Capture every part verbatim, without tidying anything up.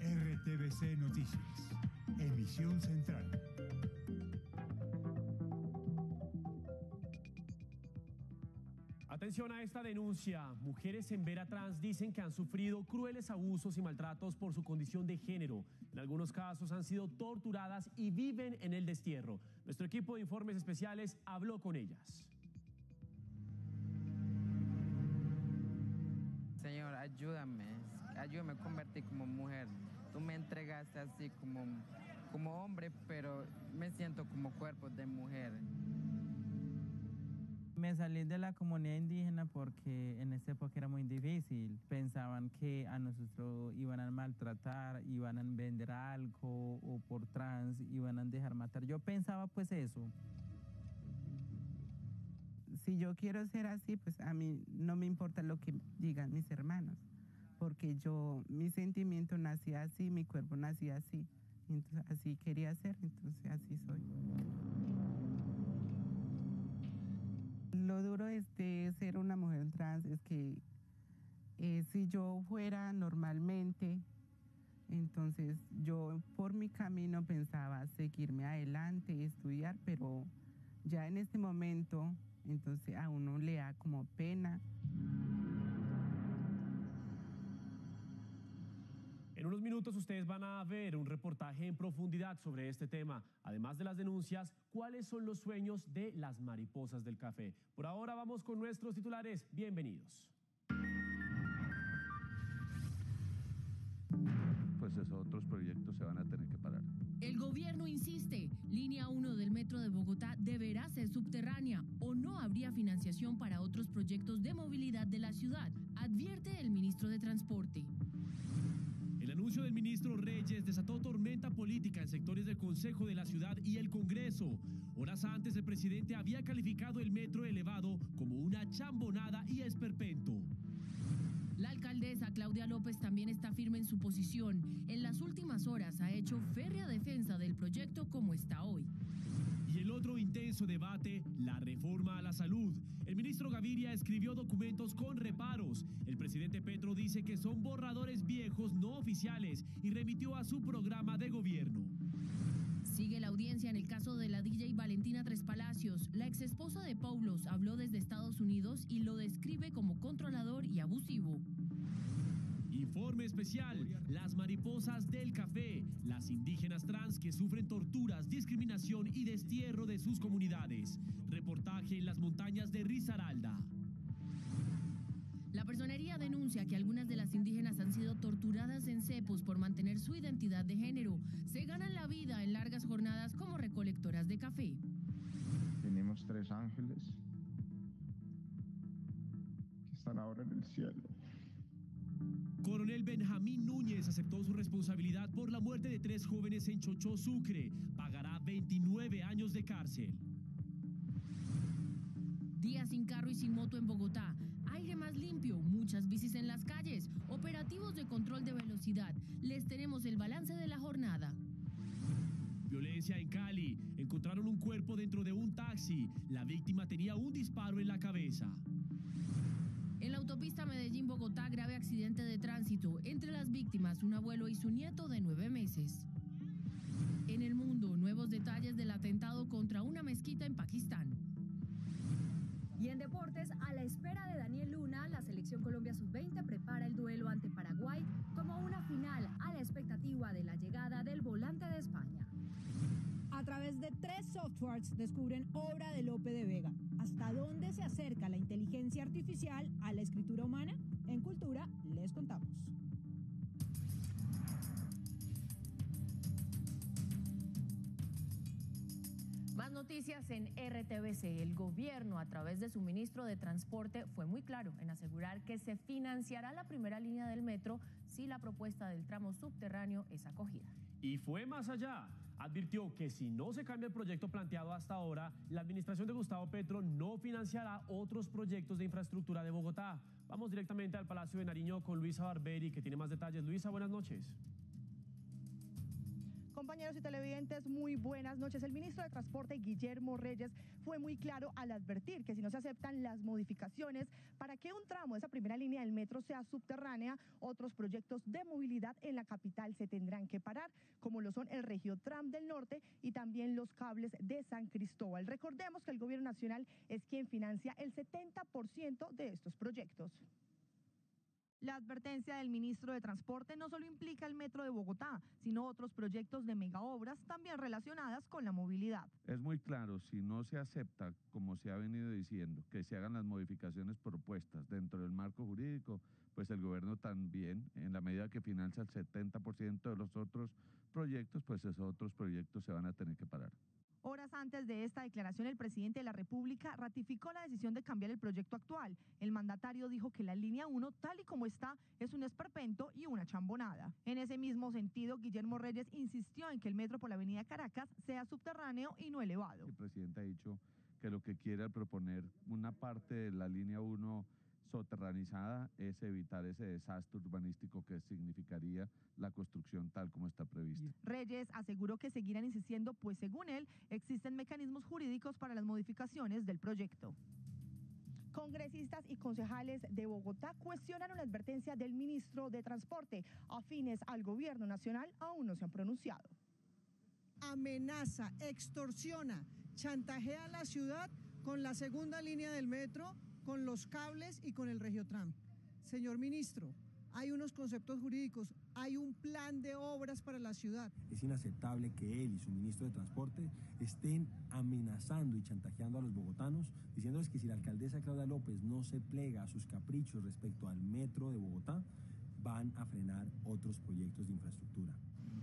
R T V C Noticias, emisión central. Atención a esta denuncia. Mujeres en Vera Trans dicen que han sufrido crueles abusos y maltratos por su condición de género. En algunos casos han sido torturadas y viven en el destierro. Nuestro equipo de informes especiales habló con ellas. Señor, ayúdame, ayúdame a convertir como mujer. Tú me entregaste así como, como hombre, pero me siento como cuerpo de mujer. Me salí de la comunidad indígena porque en esa época era muy difícil. Pensaban que a nosotros iban a maltratar, iban a vender algo o por trans, iban a dejar matar. Yo pensaba pues eso. Si yo quiero ser así, pues a mí no me importa lo que digan mis hermanos, porque yo, mi sentimiento nacía así, mi cuerpo nacía así, entonces así quería ser, entonces así soy. Lo duro es de ser una mujer trans es que eh, si yo fuera normalmente, entonces yo por mi camino pensaba seguirme adelante, estudiar, pero ya en este momento... Entonces a uno le da como pena. En unos minutos ustedes van a ver un reportaje en profundidad sobre este tema. Además de las denuncias, ¿cuáles son los sueños de las mariposas del café? Por ahora vamos con nuestros titulares. Bienvenidos. Pues esos otros proyectos se van a tener que parar. El gobierno insiste, línea uno del metro de Bogotá deberá ser subterránea o no habría financiación para otros proyectos de movilidad de la ciudad, advierte el ministro de Transporte. El anuncio del ministro Reyes desató tormenta política en sectores del Consejo de la Ciudad y el Congreso. Horas antes, el presidente había calificado el metro elevado como una chambonada y esperpento. La alcaldesa Claudia López también está firme en su posición. En las últimas horas ha hecho férrea defensa del proyecto como está hoy. Y el otro intenso debate, la reforma a la salud. El ministro Gaviria escribió documentos con reparos. El presidente Petro dice que son borradores viejos no oficiales y remitió a su programa de gobierno. Sigue la audiencia en el caso de la D J Valentina Tres Palacios. La exesposa de Poulos habló desde Estados Unidos y lo describe como controlador y abusivo. Informe especial, las mariposas del café, las indígenas trans que sufren torturas, discriminación y destierro de sus comunidades. Reportaje en las montañas de Risaralda. La personería denuncia que algunas de las indígenas han sido torturadas en cepos por mantener su identidad de género. Se ganan la vida en largas jornadas como recolectoras de café. Tenemos tres ángeles que están ahora en el cielo. Coronel Benjamín Núñez aceptó su responsabilidad por la muerte de tres jóvenes en Chochó, Sucre. Pagará veintinueve años de cárcel. Días sin carro y sin moto en Bogotá, aire más limpio, muchas bicis en las calles, operativos de control de velocidad. Les tenemos el balance de la jornada. Violencia en Cali, encontraron un cuerpo dentro de un taxi. La víctima tenía un disparo en la cabeza. En la autopista Medellín-Bogotá, grave accidente de tránsito. Entre las víctimas, un abuelo y su nieto de nueve meses. En el mundo, nuevos detalles del atentado contra una mezquita en Pakistán. Y en deportes, a la espera de Daniel Luna, la selección Colombia sub veinte prepara el duelo ante Paraguay como una final a la expectativa de la llegada del volante de España. A través de tres softwares descubren obra de Lope de Vega. ¿Hasta dónde se acerca la inteligencia artificial a la escritura humana? En Cultura les contamos. Más noticias en R T V C. El gobierno, a través de su ministro de Transporte, fue muy claro en asegurar que se financiará la primera línea del metro si la propuesta del tramo subterráneo es acogida. Y fue más allá. Advirtió que si no se cambia el proyecto planteado hasta ahora, la administración de Gustavo Petro no financiará otros proyectos de infraestructura de Bogotá. Vamos directamente al Palacio de Nariño con Luisa Barberi, que tiene más detalles. Luisa, buenas noches. Compañeros y televidentes, muy buenas noches. El ministro de Transporte, Guillermo Reyes, fue muy claro al advertir que si no se aceptan las modificaciones para que un tramo de esa primera línea del metro sea subterránea, otros proyectos de movilidad en la capital se tendrán que parar, como lo son el Regiotram del Norte y también los cables de San Cristóbal. Recordemos que el gobierno nacional es quien financia el setenta por ciento de estos proyectos. La advertencia del ministro de Transporte no solo implica el metro de Bogotá, sino otros proyectos de megaobras también relacionadas con la movilidad. Es muy claro, si no se acepta, como se ha venido diciendo, que se hagan las modificaciones propuestas dentro del marco jurídico, pues el gobierno también, en la medida que financia el setenta por ciento de los otros proyectos, pues esos otros proyectos se van a tener que parar. Horas antes de esta declaración, el presidente de la República ratificó la decisión de cambiar el proyecto actual. El mandatario dijo que la línea uno, tal y como está, es un esperpento y una chambonada. En ese mismo sentido, Guillermo Reyes insistió en que el metro por la avenida Caracas sea subterráneo y no elevado. El presidente ha dicho que lo que quiere al proponer una parte de la línea uno soterranizada es evitar ese desastre urbanístico que significaría la construcción tal como está prevista. Reyes aseguró que seguirán insistiendo, pues según él, existen mecanismos jurídicos para las modificaciones del proyecto. Congresistas y concejales de Bogotá cuestionaron la advertencia del ministro de Transporte. Afines al gobierno nacional aún no se han pronunciado. Amenaza, extorsiona, chantajea a la ciudad con la segunda línea del metro, con los cables y con el Regiotram. Señor ministro, hay unos conceptos jurídicos, hay un plan de obras para la ciudad. Es inaceptable que él y su ministro de Transporte estén amenazando y chantajeando a los bogotanos, diciéndoles que si la alcaldesa Claudia López no se plega a sus caprichos respecto al metro de Bogotá, van a frenar otros proyectos de infraestructura.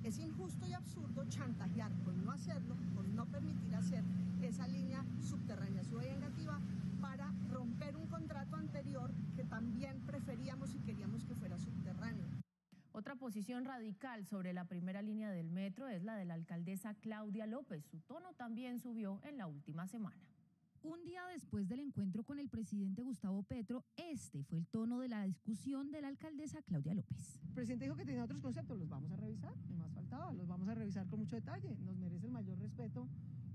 Es injusto y absurdo chantajear por no hacerlo, por no permitir hacer esa línea subterránea, subvengativa, para romper un contrato anterior que también preferíamos y queríamos que fuera subterráneo. Otra posición radical sobre la primera línea del metro es la de la alcaldesa Claudia López. Su tono también subió en la última semana. Un día después del encuentro con el presidente Gustavo Petro, este fue el tono de la discusión de la alcaldesa Claudia López. El presidente dijo que tenía otros conceptos, los vamos a revisar, no más faltaba, los vamos a revisar con mucho detalle. Nos merece el mayor respeto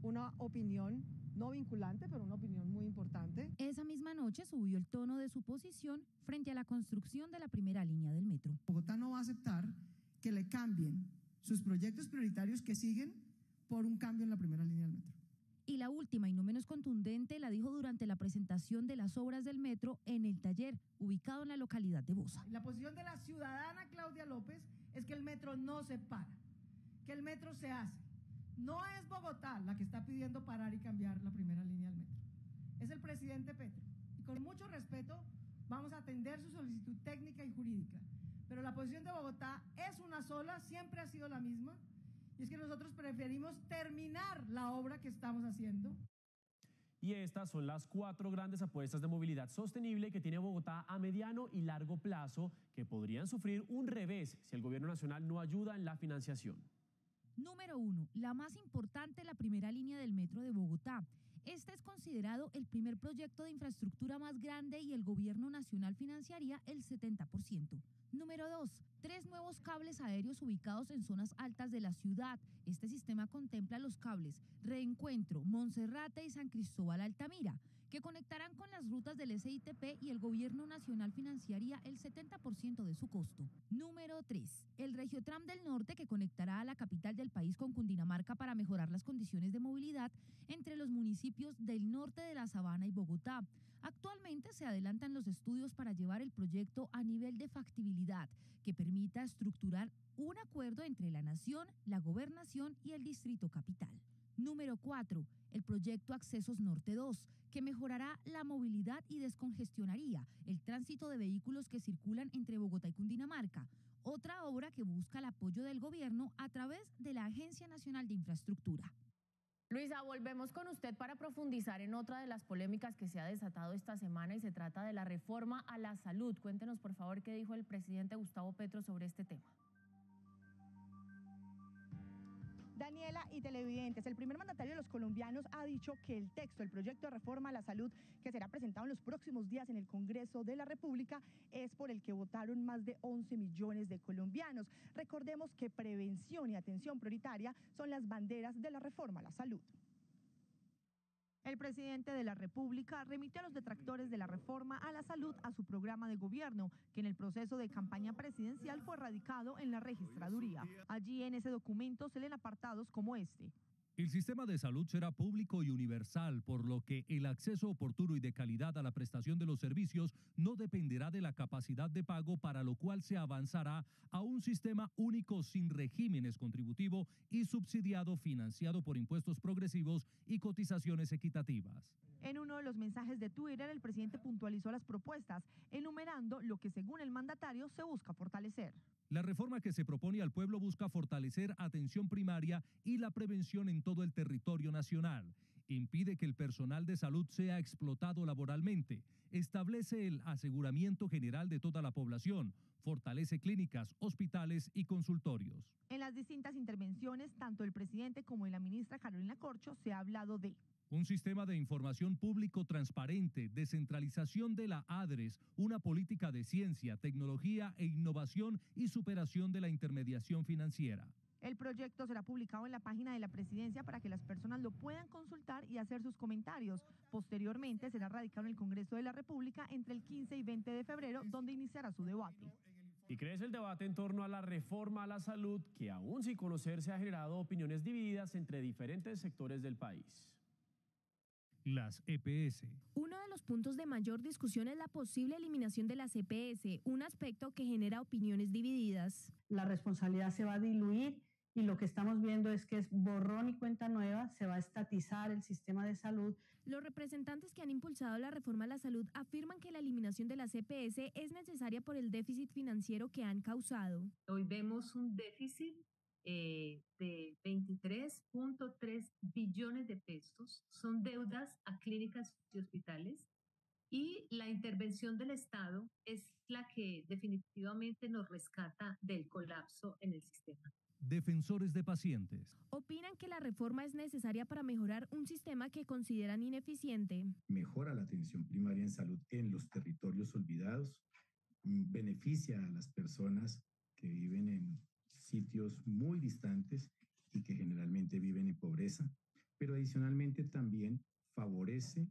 una opinión no vinculante, pero una opinión muy importante. Esa misma noche subió el tono de su posición frente a la construcción de la primera línea del metro. Bogotá no va a aceptar que le cambien sus proyectos prioritarios que siguen por un cambio en la primera línea del metro. Y la última, y no menos contundente, la dijo durante la presentación de las obras del metro en el taller, ubicado en la localidad de Bosa. La posición de la ciudadana Claudia López es que el metro no se para, que el metro se hace. No es Bogotá la que está pidiendo parar y cambiar la primera línea del metro. Es el presidente Petro. Y con mucho respeto vamos a atender su solicitud técnica y jurídica. Pero la posición de Bogotá es una sola, siempre ha sido la misma. Y es que nosotros preferimos terminar la obra que estamos haciendo. Y estas son las cuatro grandes apuestas de movilidad sostenible que tiene Bogotá a mediano y largo plazo, que podrían sufrir un revés si el gobierno nacional no ayuda en la financiación. Número uno, la más importante, la primera línea del metro de Bogotá. Este es considerado el primer proyecto de infraestructura más grande y el gobierno nacional financiaría el setenta por ciento. Número dos, tres nuevos cables aéreos ubicados en zonas altas de la ciudad. Este sistema contempla los cables Reencuentro, Monserrate y San Cristóbal Altamira, que conectarán con las rutas del S I T P y el gobierno nacional financiaría el setenta por ciento de su costo. Número tres, el Regiotram del Norte, que conectará a la capital del país con Cundinamarca para mejorar las condiciones de movilidad entre los municipios del norte de la Sabana y Bogotá. Actualmente se adelantan los estudios para llevar el proyecto a nivel de factibilidad, que permita estructurar un acuerdo entre la nación, la gobernación y el distrito capital. Número cuatro, el proyecto Accesos Norte dos, que mejorará la movilidad y descongestionaría el tránsito de vehículos que circulan entre Bogotá y Cundinamarca. Otra obra que busca el apoyo del gobierno a través de la Agencia Nacional de Infraestructura. Luisa, volvemos con usted para profundizar en otra de las polémicas que se ha desatado esta semana y se trata de la reforma a la salud. Cuéntenos, por favor, qué dijo el presidente Gustavo Petro sobre este tema. Daniela, y televidentes. El primer mandatario de los colombianos ha dicho que el texto, el proyecto de reforma a la salud que será presentado en los próximos días en el Congreso de la República, es por el que votaron más de once millones de colombianos. Recordemos que prevención y atención prioritaria son las banderas de la reforma a la salud. El presidente de la República remitió a los detractores de la reforma a la salud a su programa de gobierno, que en el proceso de campaña presidencial fue radicado en la registraduría. Allí en ese documento se leen apartados como este. El sistema de salud será público y universal, por lo que el acceso oportuno y de calidad a la prestación de los servicios no dependerá de la capacidad de pago, para lo cual se avanzará a un sistema único sin regímenes contributivo y subsidiado, financiado por impuestos progresivos y cotizaciones equitativas. En uno de los mensajes de Twitter, el presidente puntualizó las propuestas, enumerando lo que según el mandatario se busca fortalecer. La reforma que se propone al pueblo busca fortalecer atención primaria y la prevención en todo el territorio nacional. Impide que el personal de salud sea explotado laboralmente. Establece el aseguramiento general de toda la población. Fortalece clínicas, hospitales y consultorios. En las distintas intervenciones, tanto el presidente como la ministra Carolina Corcho se ha hablado de un sistema de información público transparente, descentralización de la ADRES, una política de ciencia, tecnología e innovación y superación de la intermediación financiera. El proyecto será publicado en la página de la presidencia para que las personas lo puedan consultar y hacer sus comentarios. Posteriormente será radicado en el Congreso de la República entre el quince y veinte de febrero, donde iniciará su debate. Y crece el debate en torno a la reforma a la salud, que aún sin conocerse ha generado opiniones divididas entre diferentes sectores del país. Las E P S. Uno de los puntos de mayor discusión es la posible eliminación de las E P S, un aspecto que genera opiniones divididas. La responsabilidad se va a diluir y lo que estamos viendo es que es borrón y cuenta nueva, se va a estatizar el sistema de salud. Los representantes que han impulsado la reforma a la salud afirman que la eliminación de las E P S es necesaria por el déficit financiero que han causado. Hoy vemos un déficit Eh, de veintitrés punto tres billones de pesos, son deudas a clínicas y hospitales, y la intervención del Estado es la que definitivamente nos rescata del colapso en el sistema. Defensores de pacientes opinan que la reforma es necesaria para mejorar un sistema que consideran ineficiente. Mejora la atención primaria en salud en los territorios olvidados, beneficia a las personas que viven en sitios muy distantes y que generalmente viven en pobreza, pero adicionalmente también favorece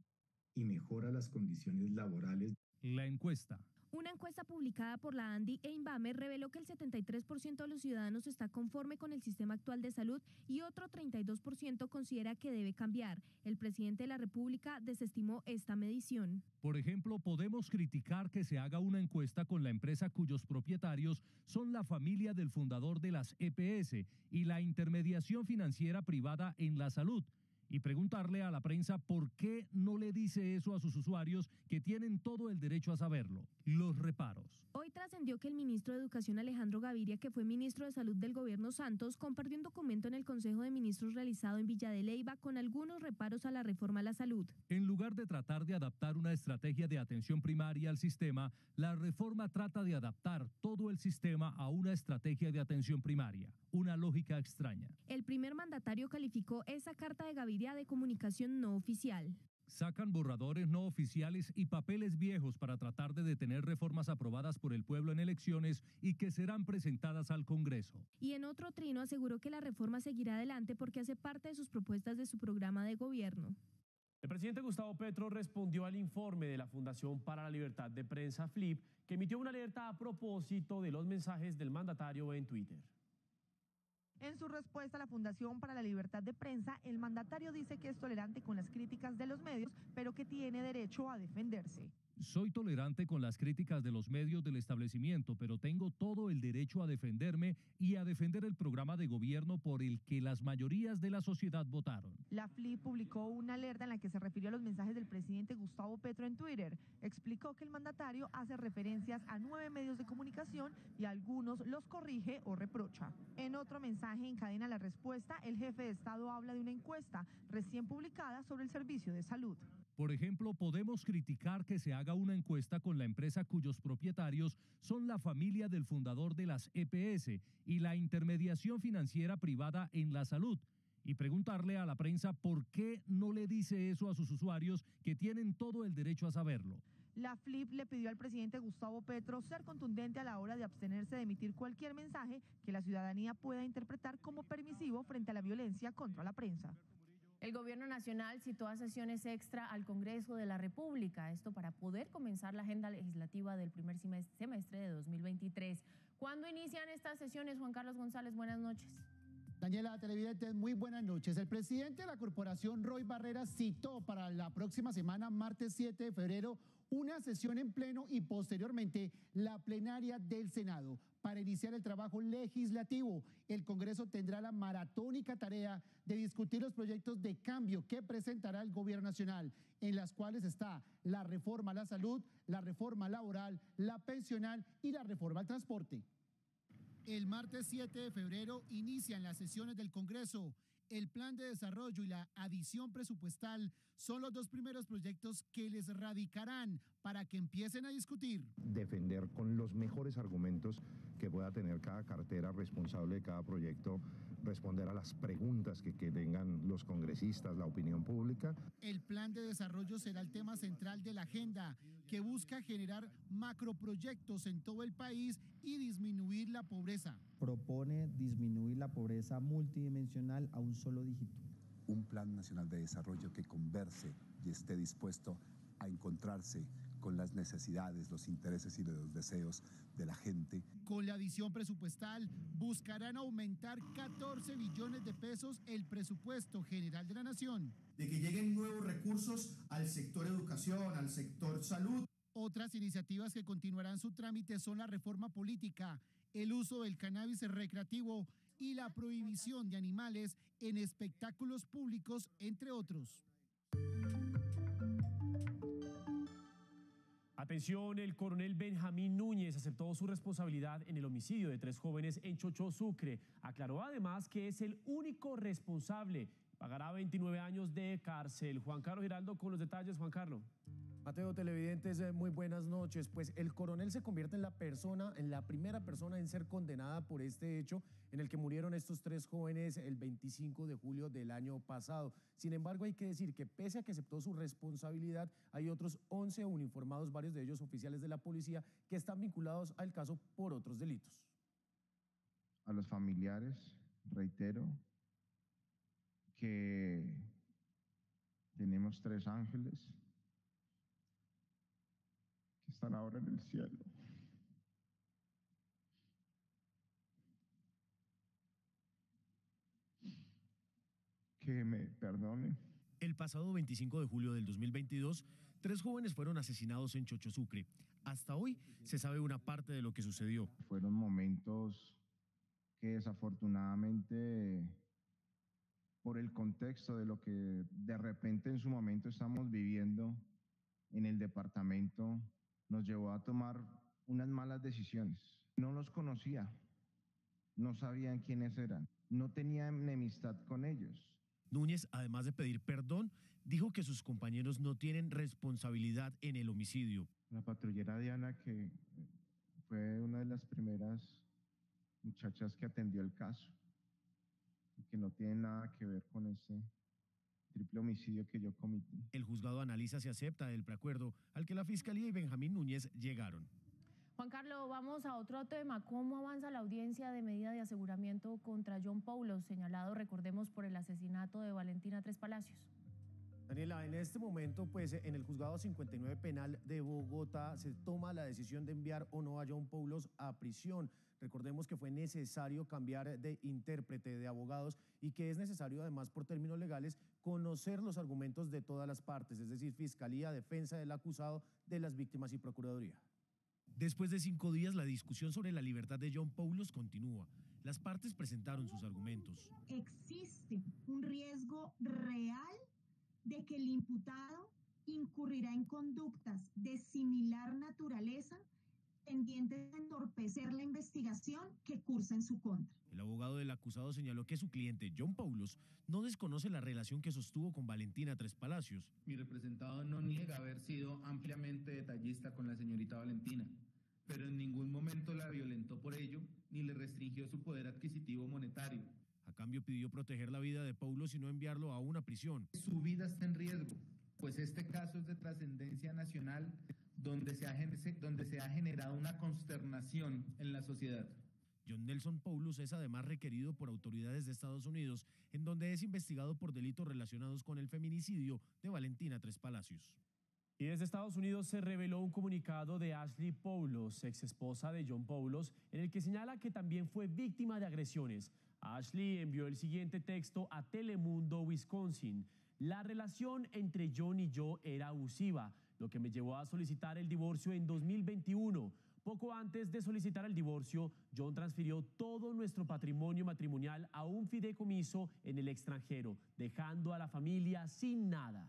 y mejora las condiciones laborales. La encuesta. Una encuesta publicada por la ANDI e INVAME reveló que el setenta y tres por ciento de los ciudadanos está conforme con el sistema actual de salud y otro treinta y dos por ciento considera que debe cambiar. El presidente de la República desestimó esta medición. Por ejemplo, podemos criticar que se haga una encuesta con la empresa cuyos propietarios son la familia del fundador de las E P S y la intermediación financiera privada en la salud, y preguntarle a la prensa por qué no le dice eso a sus usuarios, que tienen todo el derecho a saberlo. Los reparos. Hoy trascendió que el ministro de Educación Alejandro Gaviria, que fue ministro de Salud del gobierno Santos, compartió un documento en el Consejo de Ministros realizado en Villa de Leyva con algunos reparos a la reforma a la salud. En lugar de tratar de adaptar una estrategia de atención primaria al sistema, la reforma trata de adaptar todo el sistema a una estrategia de atención primaria. Una lógica extraña. El primer mandatario calificó esa carta de Gaviria de comunicación no oficial. Sacan borradores no oficiales y papeles viejos para tratar de detener reformas aprobadas por el pueblo en elecciones y que serán presentadas al Congreso. Y en otro trino aseguró que la reforma seguirá adelante porque hace parte de sus propuestas de su programa de gobierno. El presidente Gustavo Petro respondió al informe de la Fundación para la Libertad de Prensa, FLIP, que emitió una alerta a propósito de los mensajes del mandatario en Twitter. En su respuesta a la Fundación para la Libertad de Prensa, el mandatario dice que es tolerante con las críticas de los medios, pero que tiene derecho a defenderse. Soy tolerante con las críticas de los medios del establecimiento, pero tengo todo el derecho a defenderme y a defender el programa de gobierno por el que las mayorías de la sociedad votaron. La FLIP publicó una alerta en la que se refirió a los mensajes del presidente Gustavo Petro en Twitter. Explicó que el mandatario hace referencias a nueve medios de comunicación y a algunos los corrige o reprocha. En otro mensaje en cadena la respuesta, el jefe de Estado habla de una encuesta recién publicada sobre el servicio de salud. Por ejemplo, podemos criticar que se haga una encuesta con la empresa cuyos propietarios son la familia del fundador de las E P S y la intermediación financiera privada en la salud, y preguntarle a la prensa por qué no le dice eso a sus usuarios, que tienen todo el derecho a saberlo. La F L I P le pidió al presidente Gustavo Petro ser contundente a la hora de abstenerse de emitir cualquier mensaje que la ciudadanía pueda interpretar como permisivo frente a la violencia contra la prensa. El Gobierno Nacional citó a sesiones extra al Congreso de la República, esto para poder comenzar la agenda legislativa del primer semestre de dos mil veintitrés. ¿Cuándo inician estas sesiones, Juan Carlos González? Buenas noches. Daniela, televidentes, muy buenas noches. El presidente de la corporación, Roy Barrera, citó para la próxima semana, martes siete de febrero, una sesión en pleno y posteriormente la plenaria del Senado para iniciar el trabajo legislativo. El Congreso tendrá la maratónica tarea de discutir los proyectos de cambio que presentará el Gobierno Nacional, en las cuales está la reforma a la salud, la reforma laboral, la pensional y la reforma al transporte. El martes siete de febrero inician las sesiones del Congreso. El plan de desarrollo y la adición presupuestal son los dos primeros proyectos que les radicarán para que empiecen a discutir. Defender con los mejores argumentos que pueda tener cada cartera responsable de cada proyecto, responder a las preguntas que, que tengan los congresistas, la opinión pública. El plan de desarrollo será el tema central de la agenda, que busca generar macroproyectos en todo el país y disminuir la pobreza. Propone disminuir la pobreza multidimensional a un solo dígito. Un plan nacional de desarrollo que converse y esté dispuesto a encontrarse con las necesidades, los intereses y los deseos de la gente. Con la adición presupuestal buscarán aumentar catorce billones de pesos el presupuesto general de la nación. De que lleguen nuevos recursos al sector educación, al sector salud. Otras iniciativas que continuarán su trámite son la reforma política, el uso del cannabis recreativo y la prohibición de animales en espectáculos públicos, entre otros. Atención, el coronel Benjamín Núñez aceptó su responsabilidad en el homicidio de tres jóvenes en Chochó, Sucre. Aclaró además que es el único responsable. Pagará veintinueve años de cárcel. Juan Carlos Giraldo con los detalles. Juan Carlos. Mateo, televidentes, muy buenas noches. Pues el coronel se convierte en la persona, en la primera persona en ser condenada por este hecho en el que murieron estos tres jóvenes el veinticinco de julio del año pasado. Sin embargo, hay que decir que pese a que aceptó su responsabilidad, hay otros once uniformados, varios de ellos oficiales de la policía, que están vinculados al caso por otros delitos. A los familiares, reitero, que tenemos tres ángeles que están ahora en el cielo. Que me perdonen. El pasado veinticinco de julio del dos mil veintidós, tres jóvenes fueron asesinados en Chochó, Sucre. Hasta hoy se sabe una parte de lo que sucedió. Fueron momentos que desafortunadamente, por el contexto de lo que de repente en su momento estamos viviendo en el departamento, nos llevó a tomar unas malas decisiones. No los conocía, no sabían quiénes eran, no tenía enemistad con ellos. Núñez, además de pedir perdón, dijo que sus compañeros no tienen responsabilidad en el homicidio. La patrullera Diana, que fue una de las primeras muchachas que atendió el caso, que no tiene nada que ver con ese triple homicidio que yo cometí. El juzgado analiza si acepta el preacuerdo al que la Fiscalía y Benjamín Núñez llegaron. Juan Carlos, vamos a otro tema. ¿Cómo avanza la audiencia de medida de aseguramiento contra John Poulos, señalado, recordemos, por el asesinato de Valentina Tres Palacios? Daniela, en este momento, pues, en el juzgado cincuenta y nueve penal de Bogotá se toma la decisión de enviar o no a John Poulos a prisión. Recordemos que fue necesario cambiar de intérprete, de abogados, y que es necesario, además, por términos legales, conocer los argumentos de todas las partes, es decir, fiscalía, defensa del acusado, de las víctimas y procuraduría. Después de cinco días, la discusión sobre la libertad de John Poulos continúa. Las partes presentaron sus argumentos. Existe un riesgo real de que el imputado incurrirá en conductas de similar naturaleza tendientes a entorpecer la investigación que cursa en su contra. El abogado del acusado señaló que su cliente, John Poulos, no desconoce la relación que sostuvo con Valentina Tres Palacios. Mi representado no niega haber sido ampliamente detallista con la señorita Valentina, pero en ningún momento la violentó por ello ni le restringió su poder adquisitivo monetario. A cambio pidió proteger la vida de Poulos y no enviarlo a una prisión. Su vida está en riesgo, pues este caso es de trascendencia nacional, donde se ha, donde se ha generado una consternación en la sociedad. John Nelson Poulos es además requerido por autoridades de Estados Unidos, en donde es investigado por delitos relacionados con el feminicidio de Valentina Tres Palacios. Y desde Estados Unidos se reveló un comunicado de Ashley Poulos, ex esposa de John Poulos, en el que señala que también fue víctima de agresiones. Ashley envió el siguiente texto a Telemundo, Wisconsin. La relación entre John y yo era abusiva, lo que me llevó a solicitar el divorcio en dos mil veintiuno. Poco antes de solicitar el divorcio, John transfirió todo nuestro patrimonio matrimonial a un fideicomiso en el extranjero, dejando a la familia sin nada.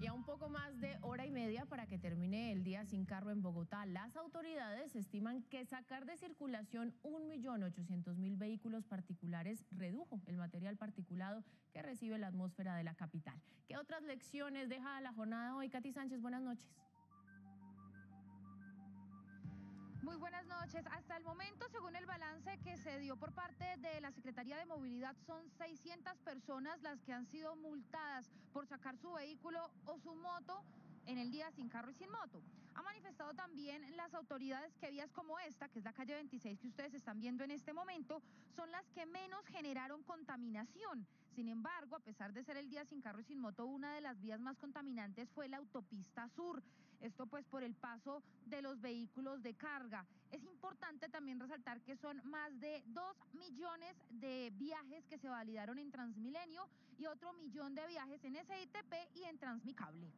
Y a un poco más de hora y media para que termine el día sin carro en Bogotá, las autoridades estiman que sacar de circulación un millón ochocientos mil vehículos particulares redujo el material particulado que recibe la atmósfera de la capital. ¿Qué otras lecciones deja la jornada hoy? Katy Sánchez, buenas noches. Muy buenas noches. Hasta el momento, según el balance que se dio por parte de la Secretaría de Movilidad, son seiscientas personas las que han sido multadas por sacar su vehículo o su moto en el día sin carro y sin moto. Ha manifestado también las autoridades que vías como esta, que es la calle veintiséis que ustedes están viendo en este momento, son las que menos generaron contaminación. Sin embargo, a pesar de ser el día sin carro y sin moto, una de las vías más contaminantes fue la autopista sur. Esto pues por el paso de los vehículos de carga. Es importante también resaltar que son más de dos millones de viajes que se validaron en Transmilenio y otro millón de viajes en S I T P y en Transmicable.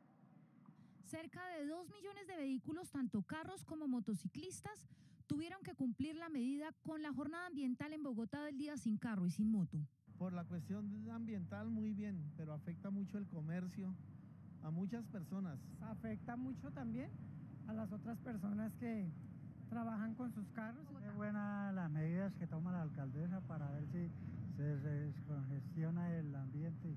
Cerca de dos millones de vehículos, tanto carros como motociclistas, tuvieron que cumplir la medida con la jornada ambiental en Bogotá del día sin carro y sin moto. Por la cuestión ambiental muy bien, pero afecta mucho el comercio a muchas personas. Afecta mucho también a las otras personas que trabajan con sus carros. Es buena las medidas que toma la alcaldesa para ver si se descongestiona el ambiente.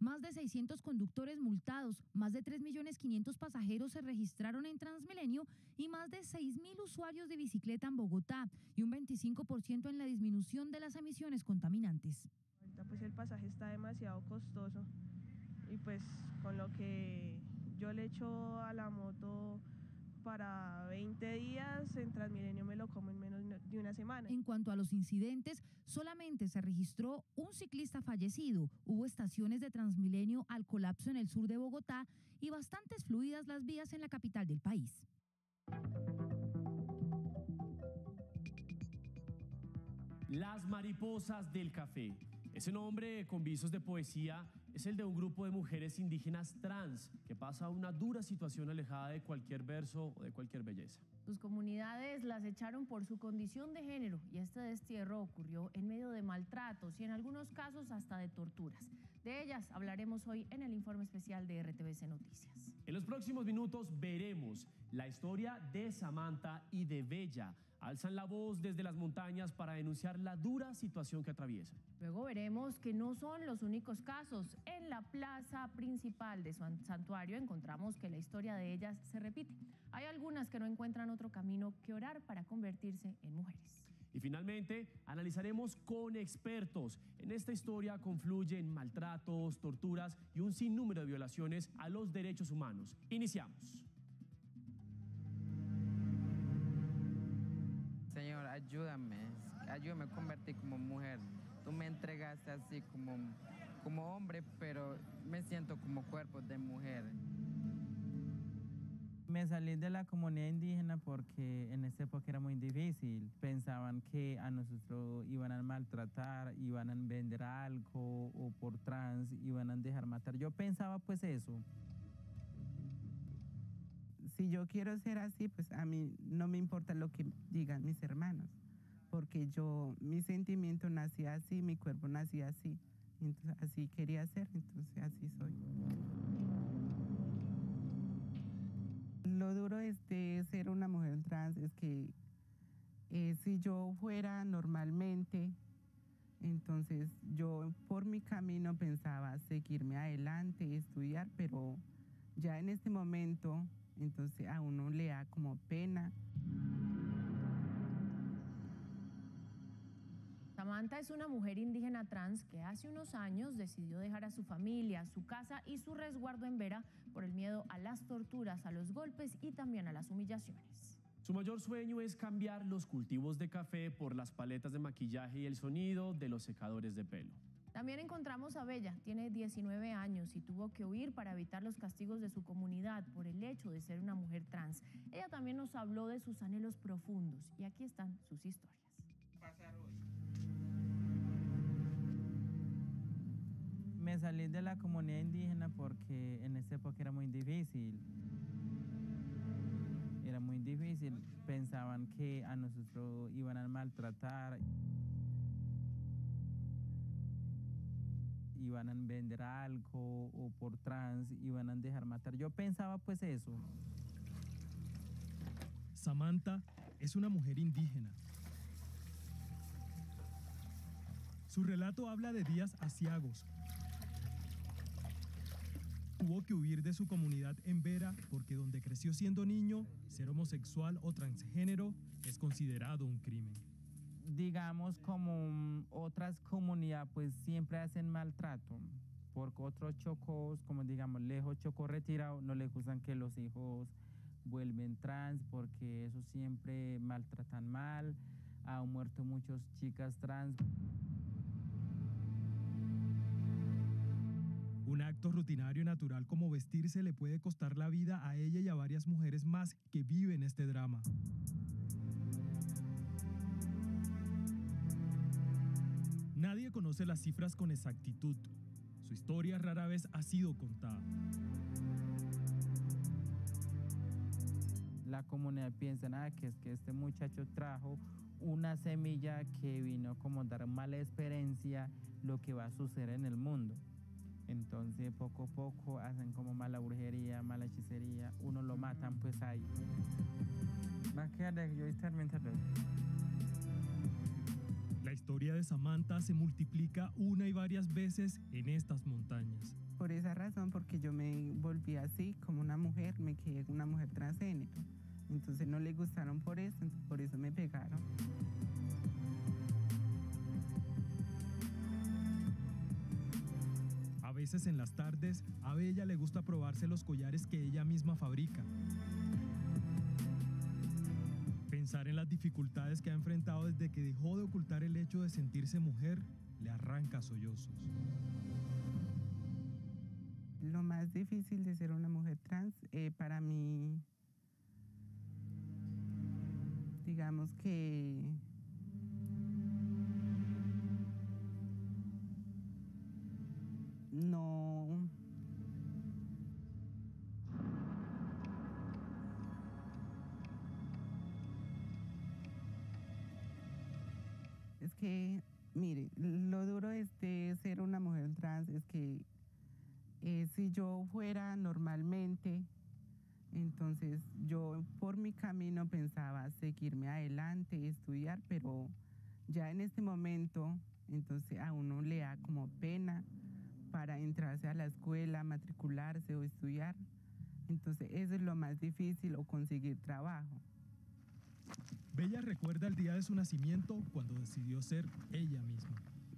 Más de seiscientos conductores multados, más de tres millones quinientos mil pasajeros se registraron en Transmilenio y más de seis mil usuarios de bicicleta en Bogotá y un veinticinco por ciento en la disminución de las emisiones contaminantes. Ahorita pues el pasaje está demasiado costoso y pues con lo que yo le echo a la moto para veinte días, en Transmilenio me lo como en menos de una semana. En cuanto a los incidentes, solamente se registró un ciclista fallecido. Hubo estaciones de Transmilenio al colapso en el sur de Bogotá y bastantes fluidas las vías en la capital del país. Las mariposas del café. Ese nombre con visos de poesía es el de un grupo de mujeres indígenas trans que pasa una dura situación alejada de cualquier verso o de cualquier belleza. Sus comunidades las echaron por su condición de género y este destierro ocurrió en medio de maltratos y en algunos casos hasta de torturas. De ellas hablaremos hoy en el informe especial de R T V C Noticias. En los próximos minutos veremos la historia de Samantha y de Bella. Alzan la voz desde las montañas para denunciar la dura situación que atraviesan. Luego veremos que no son los únicos casos. En la plaza principal de su santuario encontramos que la historia de ellas se repite. Hay algunas que no encuentran otro camino que orar para convertirse en mujeres. Y finalmente analizaremos con expertos. En esta historia confluyen maltratos, torturas y un sinnúmero de violaciones a los derechos humanos. Iniciamos. Señor, ayúdame, ayúdame a convertir como mujer. Tú me entregaste así como, como hombre, pero me siento como cuerpo de mujer. Me salí de la comunidad indígena porque en esa época era muy difícil. Pensaban que a nosotros iban a maltratar, iban a vender algo o por trans, iban a dejar matar. Yo pensaba pues eso. Si yo quiero ser así, pues a mí no me importa lo que digan mis hermanos, porque yo, mi sentimiento nació así, mi cuerpo nació así, entonces así quería ser, entonces así soy. Lo duro es de ser una mujer trans es que eh, si yo fuera normalmente, entonces yo por mi camino pensaba seguirme adelante, estudiar, pero ya en este momento... Entonces a uno le da como pena. Samantha es una mujer indígena trans que hace unos años decidió dejar a su familia, su casa y su resguardo en Vera por el miedo a las torturas, a los golpes y también a las humillaciones. Su mayor sueño es cambiar los cultivos de café por las paletas de maquillaje y el sonido de los secadores de pelo. También encontramos a Bella, tiene diecinueve años y tuvo que huir para evitar los castigos de su comunidad por el hecho de ser una mujer trans. Ella también nos habló de sus anhelos profundos y aquí están sus historias. Pasar hoy. Me salí de la comunidad indígena porque en esa época era muy difícil. Era muy difícil, pensaban que a nosotros iban a maltratar. Iban a vender algo o por trans, iban a dejar matar. Yo pensaba pues eso. Samantha es una mujer indígena. Su relato habla de días aciagos. Tuvo que huir de su comunidad en Vera porque donde creció siendo niño, ser homosexual o transgénero es considerado un crimen. Digamos, como otras comunidades, pues siempre hacen maltrato, porque otros chocos, como digamos, lejos, chocos retirados, no les gustan que los hijos vuelven trans, porque eso siempre maltratan mal, han muerto muchas chicas trans. Un acto rutinario y natural como vestirse le puede costar la vida a ella y a varias mujeres más que viven este drama. Nadie conoce las cifras con exactitud. Su historia rara vez ha sido contada. La comunidad piensa ah, que es que este muchacho trajo una semilla que vino como dar mala experiencia lo que va a suceder en el mundo. Entonces poco a poco hacen como mala brujería, mala hechicería. Uno lo matan pues ahí. Más que yo estar mientras... La historia de Samantha se multiplica una y varias veces en estas montañas. Por esa razón, porque yo me volví así como una mujer, me quedé una mujer transgénero. Entonces no le gustaron por eso, por eso me pegaron. A veces en las tardes, a Bella le gusta probarse los collares que ella misma fabrica. Pensar en las dificultades que ha enfrentado desde que dejó de ocultar el hecho de sentirse mujer le arranca sollozos. Lo más difícil de ser una mujer trans eh, para mí, digamos que no... Es que, mire, lo duro es de ser una mujer trans es que eh, si yo fuera normalmente, entonces yo por mi camino pensaba seguirme adelante, estudiar, pero ya en este momento, entonces a uno le da como pena para entrarse a la escuela, matricularse o estudiar. Entonces eso es lo más difícil, o conseguir trabajo. Bella recuerda el día de su nacimiento cuando decidió ser ella misma.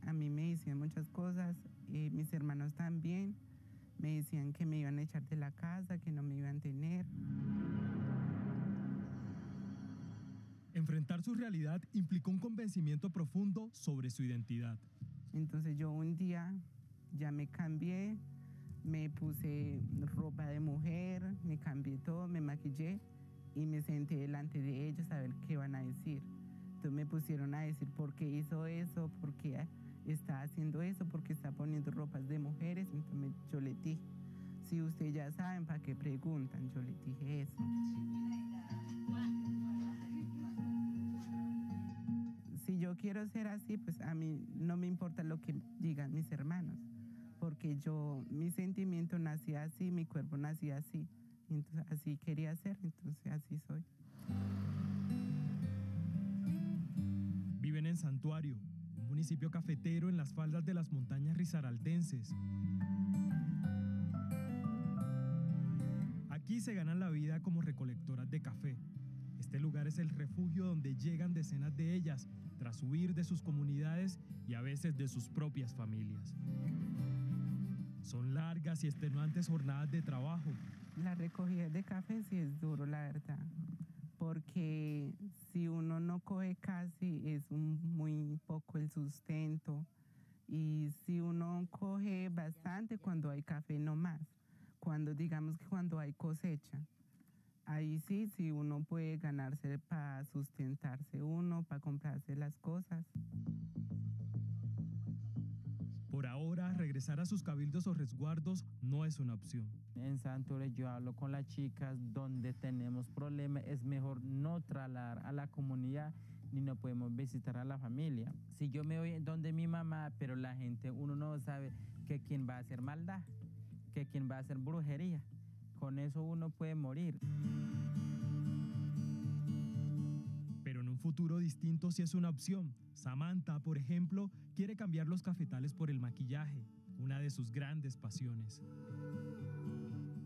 A mí me decían muchas cosas, eh, mis hermanos también. Me decían que me iban a echar de la casa, que no me iban a tener. Enfrentar su realidad implicó un convencimiento profundo sobre su identidad. Entonces yo un día ya me cambié, me puse ropa de mujer, me cambié todo, me maquillé. Y me senté delante de ellos a ver qué van a decir. Entonces me pusieron a decir por qué hizo eso, por qué está haciendo eso, por qué está poniendo ropas de mujeres. Entonces yo les dije, si ustedes ya saben, ¿para qué preguntan? Yo les dije eso. Si yo quiero ser así, pues a mí no me importa lo que digan mis hermanos, porque yo, mi sentimiento nacía así, mi cuerpo nacía así. Entonces, así quería ser, entonces así soy. Viven en Santuario, un municipio cafetero en las faldas de las montañas risaraldenses. Aquí se ganan la vida como recolectoras de café. Este lugar es el refugio donde llegan decenas de ellas tras huir de sus comunidades y a veces de sus propias familias. Son largas y extenuantes jornadas de trabajo. La recogida de café sí es duro, la verdad, porque si uno no coge casi es un, muy poco el sustento, y si uno coge bastante cuando hay café no más, cuando digamos que cuando hay cosecha, ahí sí, sí uno puede ganarse para sustentarse uno, para comprarse las cosas. Por ahora, regresar a sus cabildos o resguardos no es una opción. En Santurce yo hablo con las chicas, donde tenemos problemas es mejor no trasladar a la comunidad ni no podemos visitar a la familia. Si yo me voy donde mi mamá, pero la gente, uno no sabe que quién va a hacer maldad, que quién va a hacer brujería. Con eso uno puede morir. Pero en un futuro distinto sí es una opción. Samantha, por ejemplo, quiere cambiar los cafetales por el maquillaje, una de sus grandes pasiones.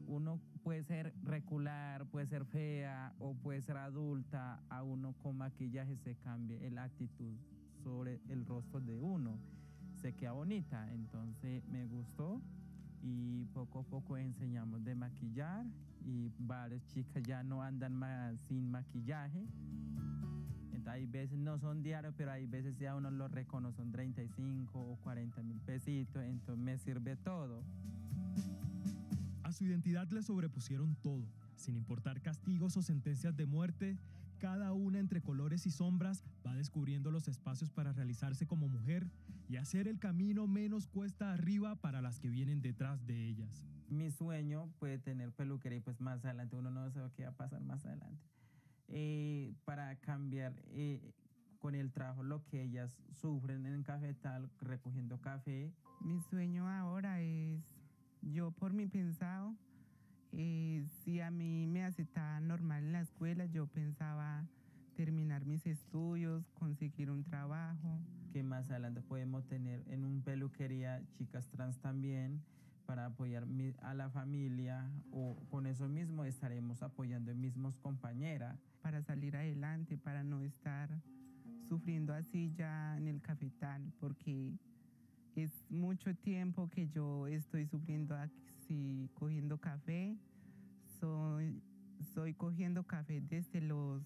Uno puede ser regular, puede ser fea o puede ser adulta. A uno con maquillaje se cambia la actitud sobre el rostro de uno. Se queda bonita, entonces me gustó y poco a poco enseñamos de maquillar y varias chicas ya no andan más sin maquillaje. Entonces, hay veces no son diarios, pero hay veces ya uno los reconoce, son treinta y cinco o cuarenta mil pesitos, entonces me sirve todo. A su identidad le sobrepusieron todo, sin importar castigos o sentencias de muerte. Cada una entre colores y sombras va descubriendo los espacios para realizarse como mujer y hacer el camino menos cuesta arriba para las que vienen detrás de ellas. Mi sueño puede tener peluquería y pues más adelante uno no sabe qué va a pasar más adelante. Eh, para cambiar eh, con el trabajo lo que ellas sufren en el cafetal recogiendo café. Mi sueño ahora es... Yo por mi pensado, eh, si a mí me aceptaban normal en la escuela, yo pensaba terminar mis estudios, conseguir un trabajo. Que más adelante podemos tener en un peluquería chicas trans también para apoyar a la familia, o con eso mismo estaremos apoyando a mismos compañeras. Para salir adelante, para no estar sufriendo así ya en el cafetal, porque... Es mucho tiempo que yo estoy sufriendo así, cogiendo café. Soy, soy cogiendo café desde los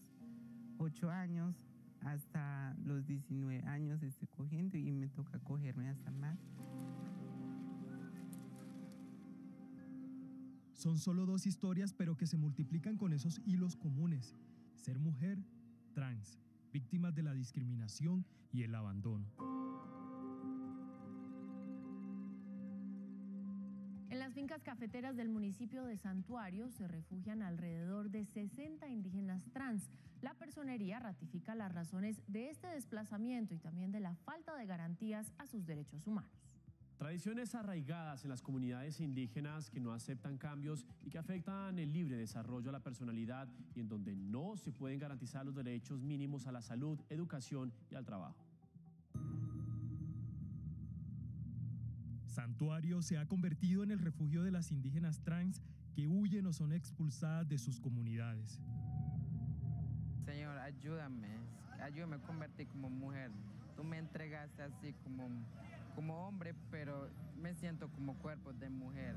ocho años hasta los diecinueve años estoy cogiendo y me toca cogerme hasta más. Son solo dos historias, pero que se multiplican con esos hilos comunes. Ser mujer, trans, víctimas de la discriminación y el abandono. En las fincas cafeteras del municipio de Santuario se refugian alrededor de sesenta indígenas trans. La personería ratifica las razones de este desplazamiento y también de la falta de garantías a sus derechos humanos. Tradiciones arraigadas en las comunidades indígenas que no aceptan cambios y que afectan el libre desarrollo a la personalidad y en donde no se pueden garantizar los derechos mínimos a la salud, educación y al trabajo. Santuario se ha convertido en el refugio de las indígenas trans que huyen o son expulsadas de sus comunidades. Señor, ayúdame, ayúdame a convertir como mujer. Tú me entregaste así como, como hombre, pero me siento como cuerpo de mujer.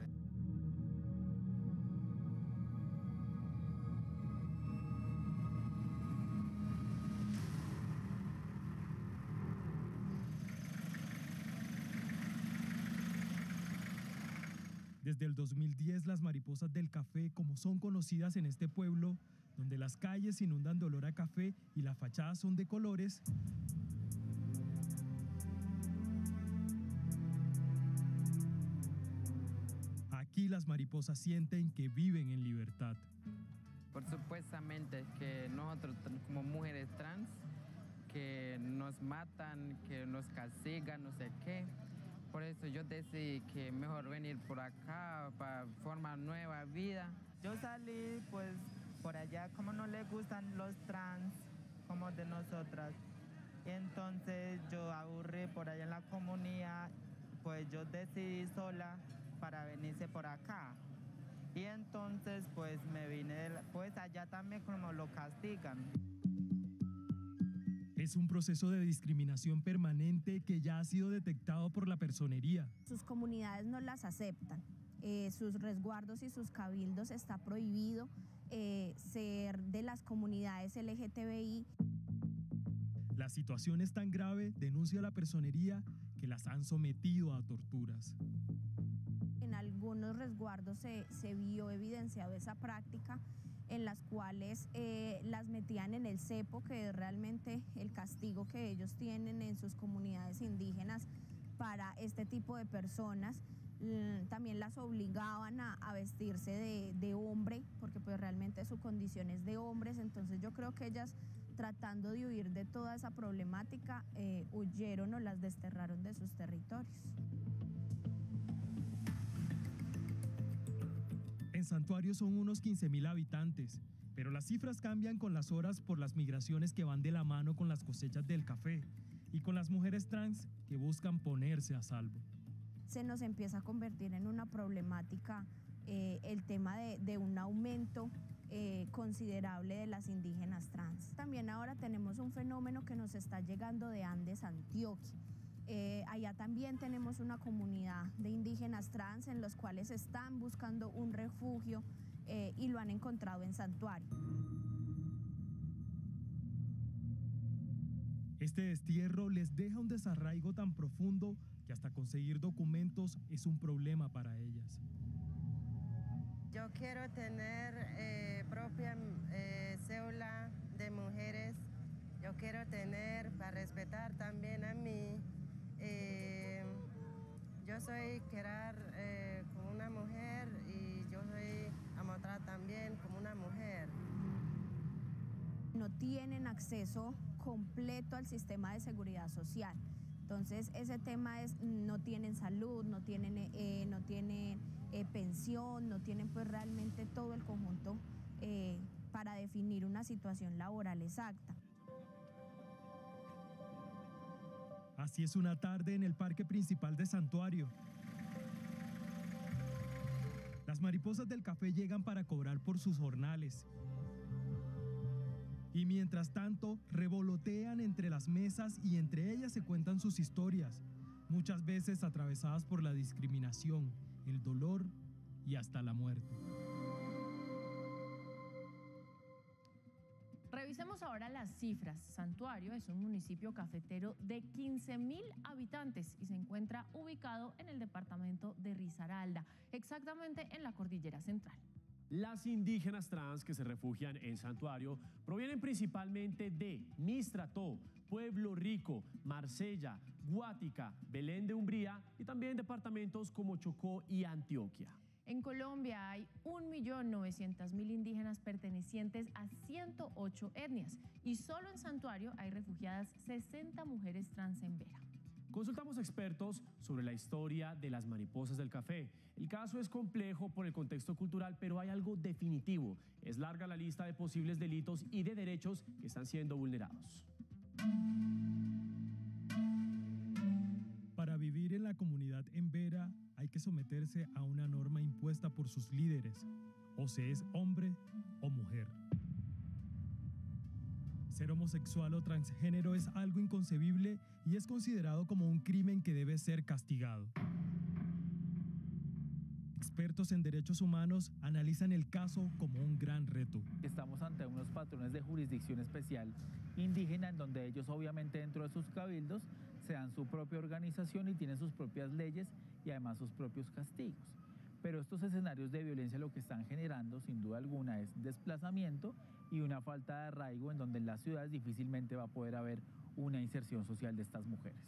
Desde el dos mil diez, las mariposas del café, como son conocidas en este pueblo, donde las calles inundan de olor a café y las fachadas son de colores, aquí las mariposas sienten que viven en libertad. Por supuestamente que nosotros como mujeres trans, que nos matan, que nos castigan, no sé qué. Por eso yo decidí que mejor venir por acá para formar nueva vida. Yo salí pues por allá como no le gustan los trans como de nosotras. Entonces yo aburrí por allá en la comunidad, pues yo decidí sola para venirse por acá. y entonces pues me vine, pues allá también como lo castigan. Es un proceso de discriminación permanente que ya ha sido detectado por la personería. Sus comunidades no las aceptan, eh, sus resguardos y sus cabildos está prohibido eh, ser de las comunidades L G T B I. La situación es tan grave, denuncia la personería, que las han sometido a torturas. En algunos resguardos se, se vio evidenciado esa práctica en las cuales eh, las metían en el cepo, que es realmente el castigo que ellos tienen en sus comunidades indígenas para este tipo de personas. También las obligaban a, a vestirse de, de hombre, porque pues realmente su condición es de hombres, entonces yo creo que ellas, tratando de huir de toda esa problemática, eh, huyeron o las desterraron de sus territorios. En santuario son unos quince mil habitantes, pero las cifras cambian con las horas por las migraciones que van de la mano con las cosechas del café y con las mujeres trans que buscan ponerse a salvo. Se nos empieza a convertir en una problemática eh, el tema de, de un aumento Eh, considerable de las indígenas trans. También ahora tenemos un fenómeno que nos está llegando de Andes, Antioquia. Eh, allá también tenemos una comunidad de indígenas trans en los cuales están buscando un refugio eh, y lo han encontrado en santuario. Este destierro les deja un desarraigo tan profundo que hasta conseguir documentos es un problema para ellas. Yo quiero tener eh, propia eh, célula de mujeres, yo quiero tener para respetar también a mí. Eh, yo soy Gerard eh, como una mujer y yo soy Amotra también como una mujer. No tienen acceso completo al sistema de seguridad social. Entonces ese tema es, no tienen salud, no tienen, eh, no tienen eh, pensión, no tienen pues realmente todo el conjunto eh, para definir una situación laboral exacta. Así es una tarde en el parque principal de Santuario. Las mariposas del café llegan para cobrar por sus jornales. Y mientras tanto, revolotean entre las mesas y entre ellas se cuentan sus historias, muchas veces atravesadas por la discriminación, el dolor y hasta la muerte. Revisemos ahora las cifras. Santuario es un municipio cafetero de quince mil habitantes y se encuentra ubicado en el departamento de Risaralda, exactamente en la cordillera central. Las indígenas trans que se refugian en Santuario provienen principalmente de Mistrató, Pueblo Rico, Marsella, Guática, Belén de Umbría y también departamentos como Chocó y Antioquia. En Colombia hay un millón novecientos mil indígenas pertenecientes a ciento ocho etnias y solo en Santuario hay refugiadas sesenta mujeres trans en Vera. Consultamos expertos sobre la historia de las mariposas del café. El caso es complejo por el contexto cultural, pero hay algo definitivo. Es larga la lista de posibles delitos y de derechos que están siendo vulnerados. Para vivir en la comunidad en Vera, hay que someterse a una norma impuesta por sus líderes. O se es hombre o mujer. Ser homosexual o transgénero es algo inconcebible y es considerado como un crimen que debe ser castigado. Expertos en derechos humanos analizan el caso como un gran reto. Estamos ante unos patrones de jurisdicción especial indígena en donde ellos obviamente dentro de sus cabildos se dan su propia organización y tienen sus propias leyes y además sus propios castigos. Pero estos escenarios de violencia lo que están generando, sin duda alguna, es desplazamiento y una falta de arraigo en donde en las ciudades difícilmente va a poder haber una inserción social de estas mujeres.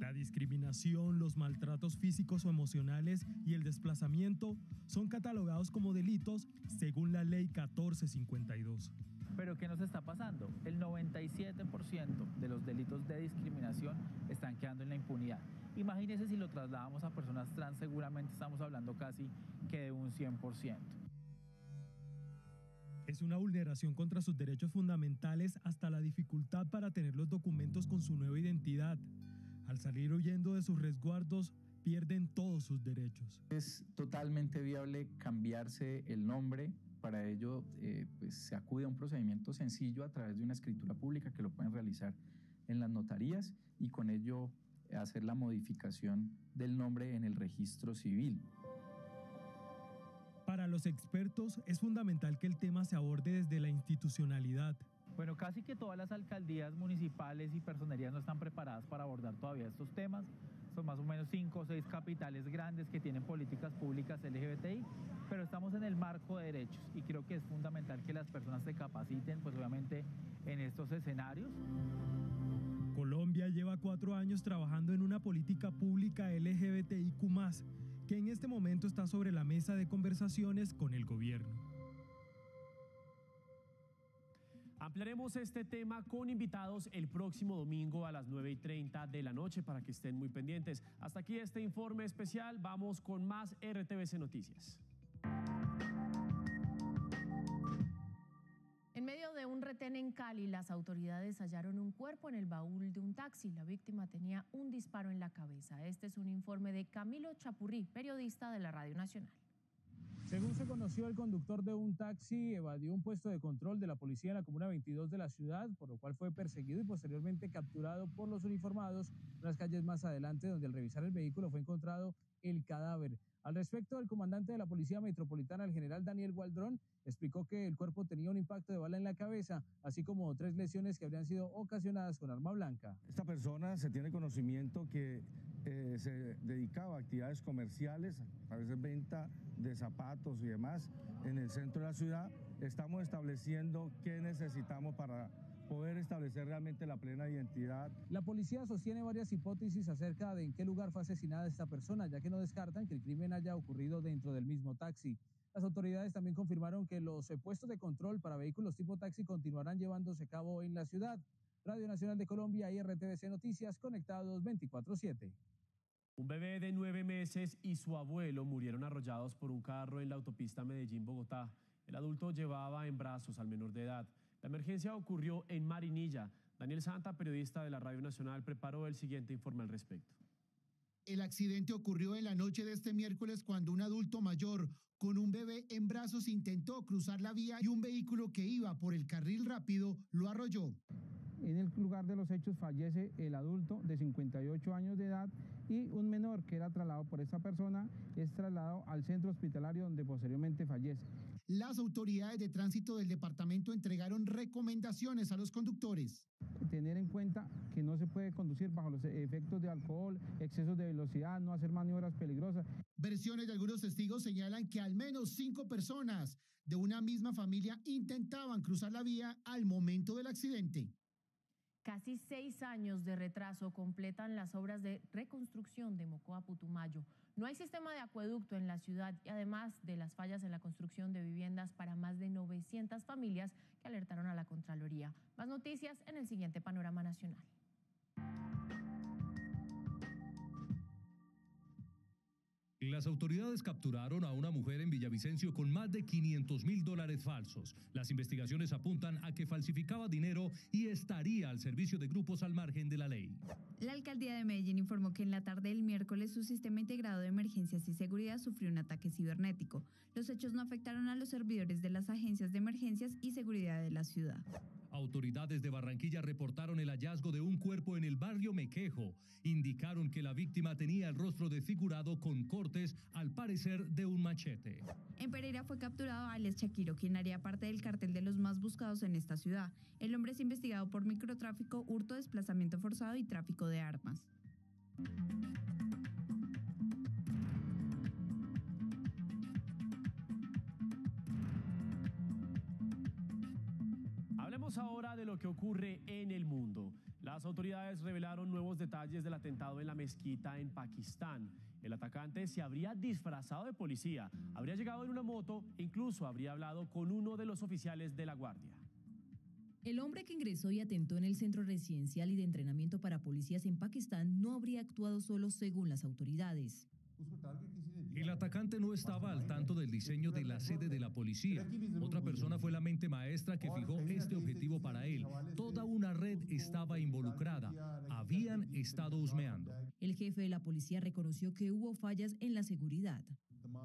La discriminación, los maltratos físicos o emocionales y el desplazamiento son catalogados como delitos según la ley catorce cincuenta y dos. Pero ¿qué nos está pasando? El noventa y siete por ciento de los delitos de discriminación están quedando en la impunidad. Imagínense si lo trasladamos a personas trans, seguramente estamos hablando casi que de un cien por ciento. Es una vulneración contra sus derechos fundamentales hasta la dificultad para tener los documentos con su nueva identidad. Al salir huyendo de sus resguardos, pierden todos sus derechos. Es totalmente viable cambiarse el nombre. Para ello eh, pues, se acude a un procedimiento sencillo a través de una escritura pública que lo pueden realizar en las notarías y con ello hacer la modificación del nombre en el registro civil. Para los expertos es fundamental que el tema se aborde desde la institucionalidad. Bueno, casi que todas las alcaldías municipales y personerías no están preparadas para abordar todavía estos temas. Son más o menos cinco o seis capitales grandes que tienen políticas públicas L G B T I, pero estamos en el marco de derechos y creo que es fundamental que las personas se capaciten, pues obviamente, en estos escenarios. Colombia lleva cuatro años trabajando en una política pública L G B T I Q más, que en este momento está sobre la mesa de conversaciones con el gobierno. Ampliaremos este tema con invitados el próximo domingo a las nueve y treinta de la noche para que estén muy pendientes. Hasta aquí este informe especial. Vamos con más R T V C Noticias. En medio de un retén en Cali, las autoridades hallaron un cuerpo en el baúl de un taxi. La víctima tenía un disparo en la cabeza. Este es un informe de Camilo Chapurrí, periodista de la Radio Nacional. Según se conoció, el conductor de un taxi evadió un puesto de control de la policía en la comuna veintidós de la ciudad, por lo cual fue perseguido y posteriormente capturado por los uniformados unas calles más adelante, donde al revisar el vehículo fue encontrado el cadáver. Al respecto, el comandante de la Policía Metropolitana, el general Daniel Gualdrón, explicó que el cuerpo tenía un impacto de bala en la cabeza, así como tres lesiones que habrían sido ocasionadas con arma blanca. Esta persona se tiene conocimiento que eh, se dedicaba a actividades comerciales, a veces venta de zapatos y demás, en el centro de la ciudad. Estamos estableciendo qué necesitamos para poder establecer realmente la plena identidad. La policía sostiene varias hipótesis acerca de en qué lugar fue asesinada esta persona, ya que no descartan que el crimen haya ocurrido dentro del mismo taxi. Las autoridades también confirmaron que los puestos de control para vehículos tipo taxi continuarán llevándose a cabo en la ciudad. Radio Nacional de Colombia y R T V C Noticias, conectados veinticuatro siete. Un bebé de nueve meses y su abuelo murieron arrollados por un carro en la autopista Medellín-Bogotá. El adulto llevaba en brazos al menor de edad. La emergencia ocurrió en Marinilla. Daniel Santa, periodista de la Radio Nacional, preparó el siguiente informe al respecto. El accidente ocurrió en la noche de este miércoles cuando un adulto mayor con un bebé en brazos intentó cruzar la vía y un vehículo que iba por el carril rápido lo arrolló. En el lugar de los hechos fallece el adulto de cincuenta y ocho años de edad y un menor que era trasladado por esta persona es trasladado al centro hospitalario donde posteriormente fallece. Las autoridades de tránsito del departamento entregaron recomendaciones a los conductores. Tener en cuenta que no se puede conducir bajo los efectos de alcohol, excesos de velocidad, no hacer maniobras peligrosas. Versiones de algunos testigos señalan que al menos cinco personas de una misma familia intentaban cruzar la vía al momento del accidente. Casi seis años de retraso completan las obras de reconstrucción de Mocoa Putumayo. No hay sistema de acueducto en la ciudad y además de las fallas en la construcción de viviendas para más de novecientas familias que alertaron a la Contraloría. Más noticias en el siguiente Panorama Nacional. Las autoridades capturaron a una mujer en Villavicencio con más de quinientos mil dólares falsos. Las investigaciones apuntan a que falsificaba dinero y estaría al servicio de grupos al margen de la ley. La alcaldía de Medellín informó que en la tarde del miércoles su sistema integrado de emergencias y seguridad sufrió un ataque cibernético. Los hechos no afectaron a los servidores de las agencias de emergencias y seguridad de la ciudad. Autoridades de Barranquilla reportaron el hallazgo de un cuerpo en el barrio Mequejo. Indicaron que la víctima tenía el rostro desfigurado con cortes, al parecer de un machete. En Pereira fue capturado Alex Shakiro, quien haría parte del cartel de los más buscados en esta ciudad. El hombre es investigado por microtráfico, hurto, desplazamiento forzado y tráfico de armas. Ahora de lo que ocurre en el mundo. Las autoridades revelaron nuevos detalles del atentado en la mezquita en Pakistán. El atacante se habría disfrazado de policía, habría llegado en una moto e incluso habría hablado con uno de los oficiales de la guardia. El hombre que ingresó y atentó en el centro residencial y de entrenamiento para policías en Pakistán no habría actuado solo, según las autoridades. El atacante no estaba al tanto del diseño de la sede de la policía. Otra persona fue la mente maestra que fijó este objetivo para él. Toda una red estaba involucrada. Habían estado husmeando. El jefe jefe de la policía reconoció que hubo fallas en la seguridad.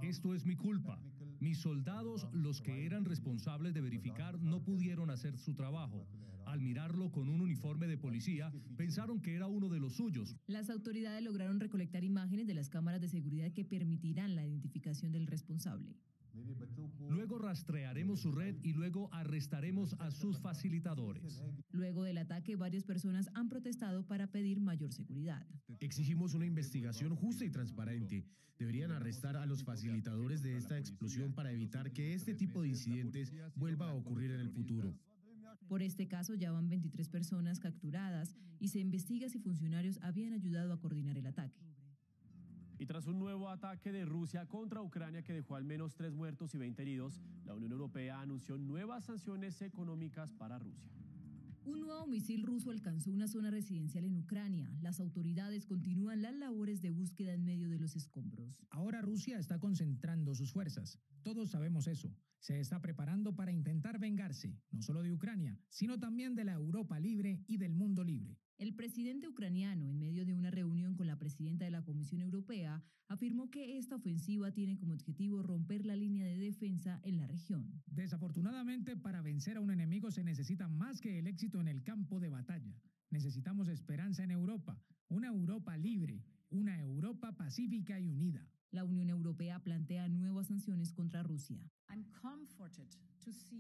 Esto es mi culpa. Mis soldados, los que eran responsables de verificar, no pudieron hacer su trabajo. Al mirarlo con un uniforme de policía, pensaron que era uno de los suyos. Las autoridades lograron recolectar imágenes de las cámaras de seguridad que permitirán la identificación del responsable. Luego rastrearemos su red y luego arrestaremos a sus facilitadores. Luego del ataque, varias personas han protestado para pedir mayor seguridad. Exigimos una investigación justa y transparente. Deberían arrestar a los facilitadores de esta explosión para evitar que este tipo de incidentes vuelva a ocurrir en el futuro. Por este caso ya van veintitrés personas capturadas y se investiga si funcionarios habían ayudado a coordinar el ataque. Y tras un nuevo ataque de Rusia contra Ucrania que dejó al menos tres muertos y veinte heridos, la Unión Europea anunció nuevas sanciones económicas para Rusia. Un nuevo misil ruso alcanzó una zona residencial en Ucrania. Las autoridades continúan las labores de búsqueda en medio de los escombros. Ahora Rusia está concentrando sus fuerzas. Todos sabemos eso. Se está preparando para intentar vengarse, no solo de Ucrania, sino también de la Europa libre y del mundo libre. El presidente ucraniano, en medio de una reunión con la presidenta de la Comisión Europea, afirmó que esta ofensiva tiene como objetivo romper la línea de defensa en la región. Desafortunadamente, para vencer a un enemigo se necesita más que el éxito en el campo de batalla. Necesitamos esperanza en Europa, una Europa libre, una Europa pacífica y unida. La Unión Europea plantea nuevas sanciones contra Rusia.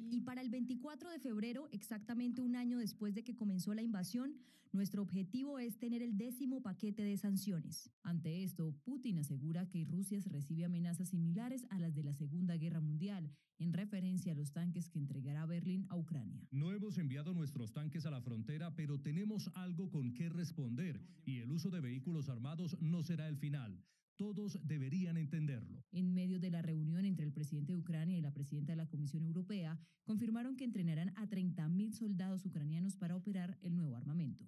Y para el veinticuatro de febrero, exactamente un año después de que comenzó la invasión, nuestro objetivo es tener el décimo paquete de sanciones. Ante esto, Putin asegura que Rusia recibe amenazas similares a las de la Segunda Guerra Mundial, en referencia a los tanques que entregará Berlín a Ucrania. No hemos enviado nuestros tanques a la frontera, pero tenemos algo con qué responder, y el uso de vehículos armados no será el final. Todos deberían entenderlo. En medio de la reunión entre el presidente de Ucrania y la presidenta de la Comisión Europea, confirmaron que entrenarán a treinta mil soldados ucranianos para operar el nuevo armamento.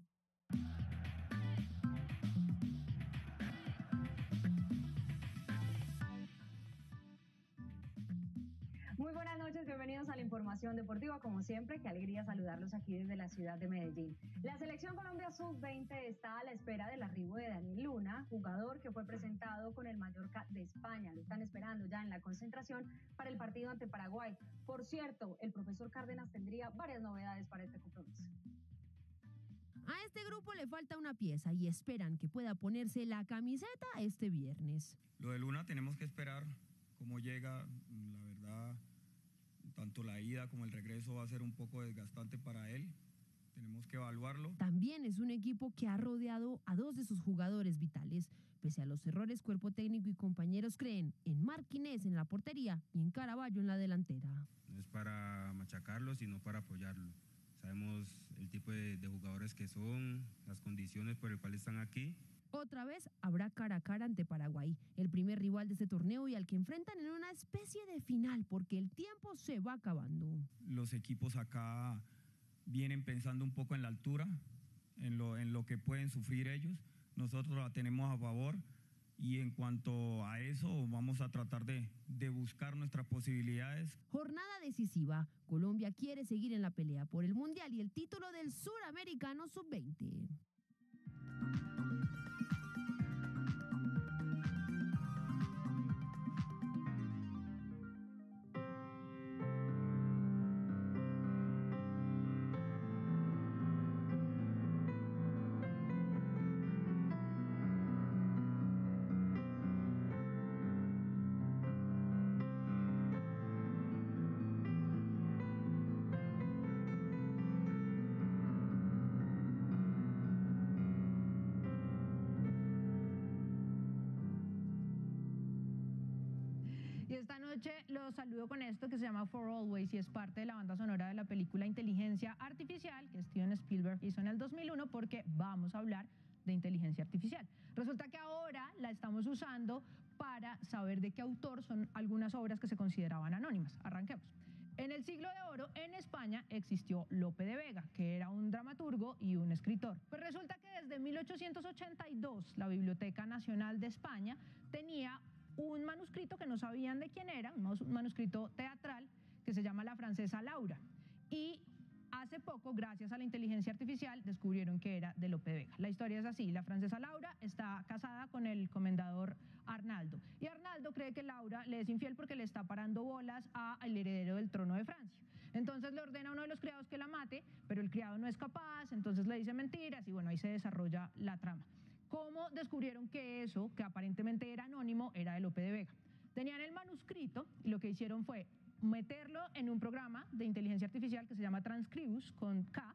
Muy buenas noches, bienvenidos a la Información Deportiva. Como siempre, qué alegría saludarlos aquí desde la ciudad de Medellín. La Selección Colombia sub veinte está a la espera del arribo de Daniel Luna, jugador que fue presentado con el Mallorca de España. Lo están esperando ya en la concentración para el partido ante Paraguay. Por cierto, el profesor Cárdenas tendría varias novedades para este compromiso. A este grupo le falta una pieza y esperan que pueda ponerse la camiseta este viernes. Lo de Luna tenemos que esperar cómo llega, la verdad, tanto la ida como el regreso va a ser un poco desgastante para él. Tenemos que evaluarlo. También es un equipo que ha rodeado a dos de sus jugadores vitales. Pese a los errores, cuerpo técnico y compañeros creen en Marquinez en la portería y en Caraballo en la delantera. No es para machacarlo, sino para apoyarlo. Sabemos el tipo de, de jugadores que son, las condiciones por las cuales están aquí. Otra vez habrá cara a cara ante Paraguay, el primer rival de este torneo y al que enfrentan en una especie de final porque el tiempo se va acabando. Los equipos acá vienen pensando un poco en la altura, en lo, en lo que pueden sufrir ellos. Nosotros la tenemos a favor y en cuanto a eso vamos a tratar de, de buscar nuestras posibilidades. Jornada decisiva. Colombia quiere seguir en la pelea por el Mundial y el título del Suramericano sub veinte. Los saludo con esto que se llama For Always y es parte de la banda sonora de la película Inteligencia Artificial que Steven Spielberg hizo en el dos mil uno, porque vamos a hablar de inteligencia artificial. Resulta que ahora la estamos usando para saber de qué autor son algunas obras que se consideraban anónimas. Arranquemos. En el siglo de oro, en España, existió Lope de Vega, que era un dramaturgo y un escritor. Pues resulta que desde mil ochocientos ochenta y dos la Biblioteca Nacional de España tenía un manuscrito que no sabían de quién era, un manuscrito teatral que se llama La Francesa Laura. Y Hace poco, gracias a la inteligencia artificial, descubrieron que era de Lope de Vega. La historia es así: la francesa Laura está casada con el comendador Arnaldo, y Arnaldo cree que Laura le es infiel porque le está parando bolas al heredero del trono de Francia. Entonces le ordena a uno de los criados que la mate, pero el criado no es capaz, entonces le dice mentiras y bueno, ahí se desarrolla la trama. ¿Cómo descubrieron que eso, que aparentemente era anónimo, era de Lope de Vega? Tenían el manuscrito y lo que hicieron fue meterlo en un programa de inteligencia artificial que se llama Transcribus, con K,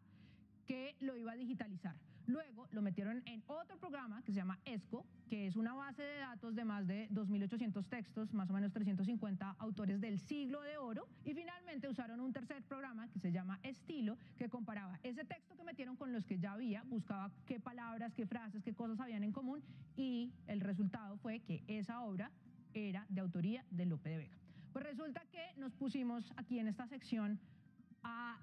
que lo iba a digitalizar. Luego lo metieron en otro programa que se llama ESCO, que es una base de datos de más de dos mil ochocientos textos, más o menos trescientos cincuenta autores del siglo de oro, y finalmente usaron un tercer programa que se llama Estilo, que comparaba ese texto que metieron con los que ya había, buscaba qué palabras, qué frases, qué cosas habían en común, y el resultado fue que esa obra era de autoría de Lope de Vega. Pues resulta que nos pusimos aquí en esta sección a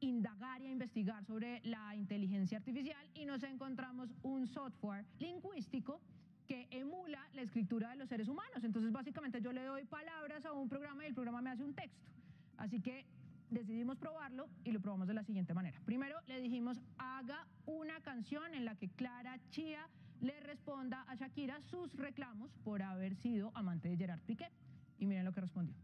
indagar y a investigar sobre la inteligencia artificial y nos encontramos un software lingüístico que emula la escritura de los seres humanos. Entonces básicamente yo le doy palabras a un programa y el programa me hace un texto. Así que decidimos probarlo y lo probamos de la siguiente manera. Primero le dijimos haga una canción en la que Clara Chía le responda a Shakira sus reclamos por haber sido amante de Gerard Piqué. Y miren lo que respondió.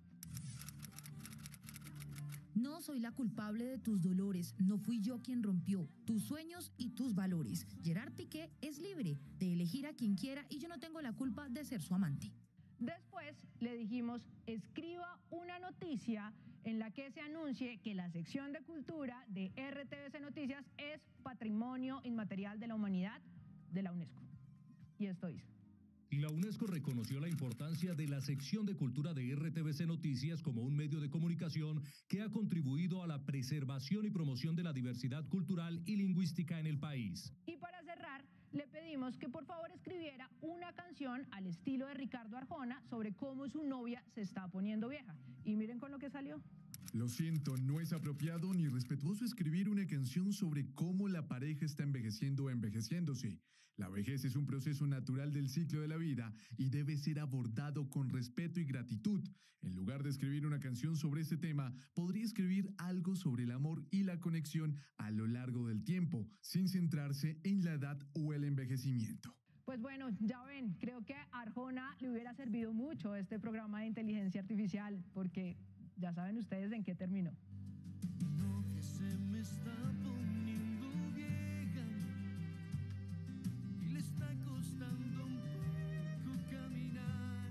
No soy la culpable de tus dolores, no fui yo quien rompió tus sueños y tus valores. Gerard Piqué es libre de elegir a quien quiera y yo no tengo la culpa de ser su amante. Después le dijimos, escriba una noticia en la que se anuncie que la sección de cultura de R T V C Noticias es Patrimonio Inmaterial de la Humanidad de la UNESCO. Y esto hizo. La UNESCO reconoció la importancia de la sección de cultura de R T V C Noticias como un medio de comunicación que ha contribuido a la preservación y promoción de la diversidad cultural y lingüística en el país. Y para cerrar, le pedimos que por favor escribiera una canción al estilo de Ricardo Arjona sobre cómo su novia se está poniendo vieja. Y miren con lo que salió. Lo siento, no es apropiado ni respetuoso escribir una canción sobre cómo la pareja está envejeciendo o envejeciéndose. La vejez es un proceso natural del ciclo de la vida y debe ser abordado con respeto y gratitud. En lugar de escribir una canción sobre este tema, podría escribir algo sobre el amor y la conexión a lo largo del tiempo, sin centrarse en la edad o el envejecimiento. Pues bueno, ya ven, creo que a Arjona le hubiera servido mucho este programa de inteligencia artificial, porque ya saben ustedes en qué terminó. No, que se me está poniendo vieja y le está costando un poco caminar.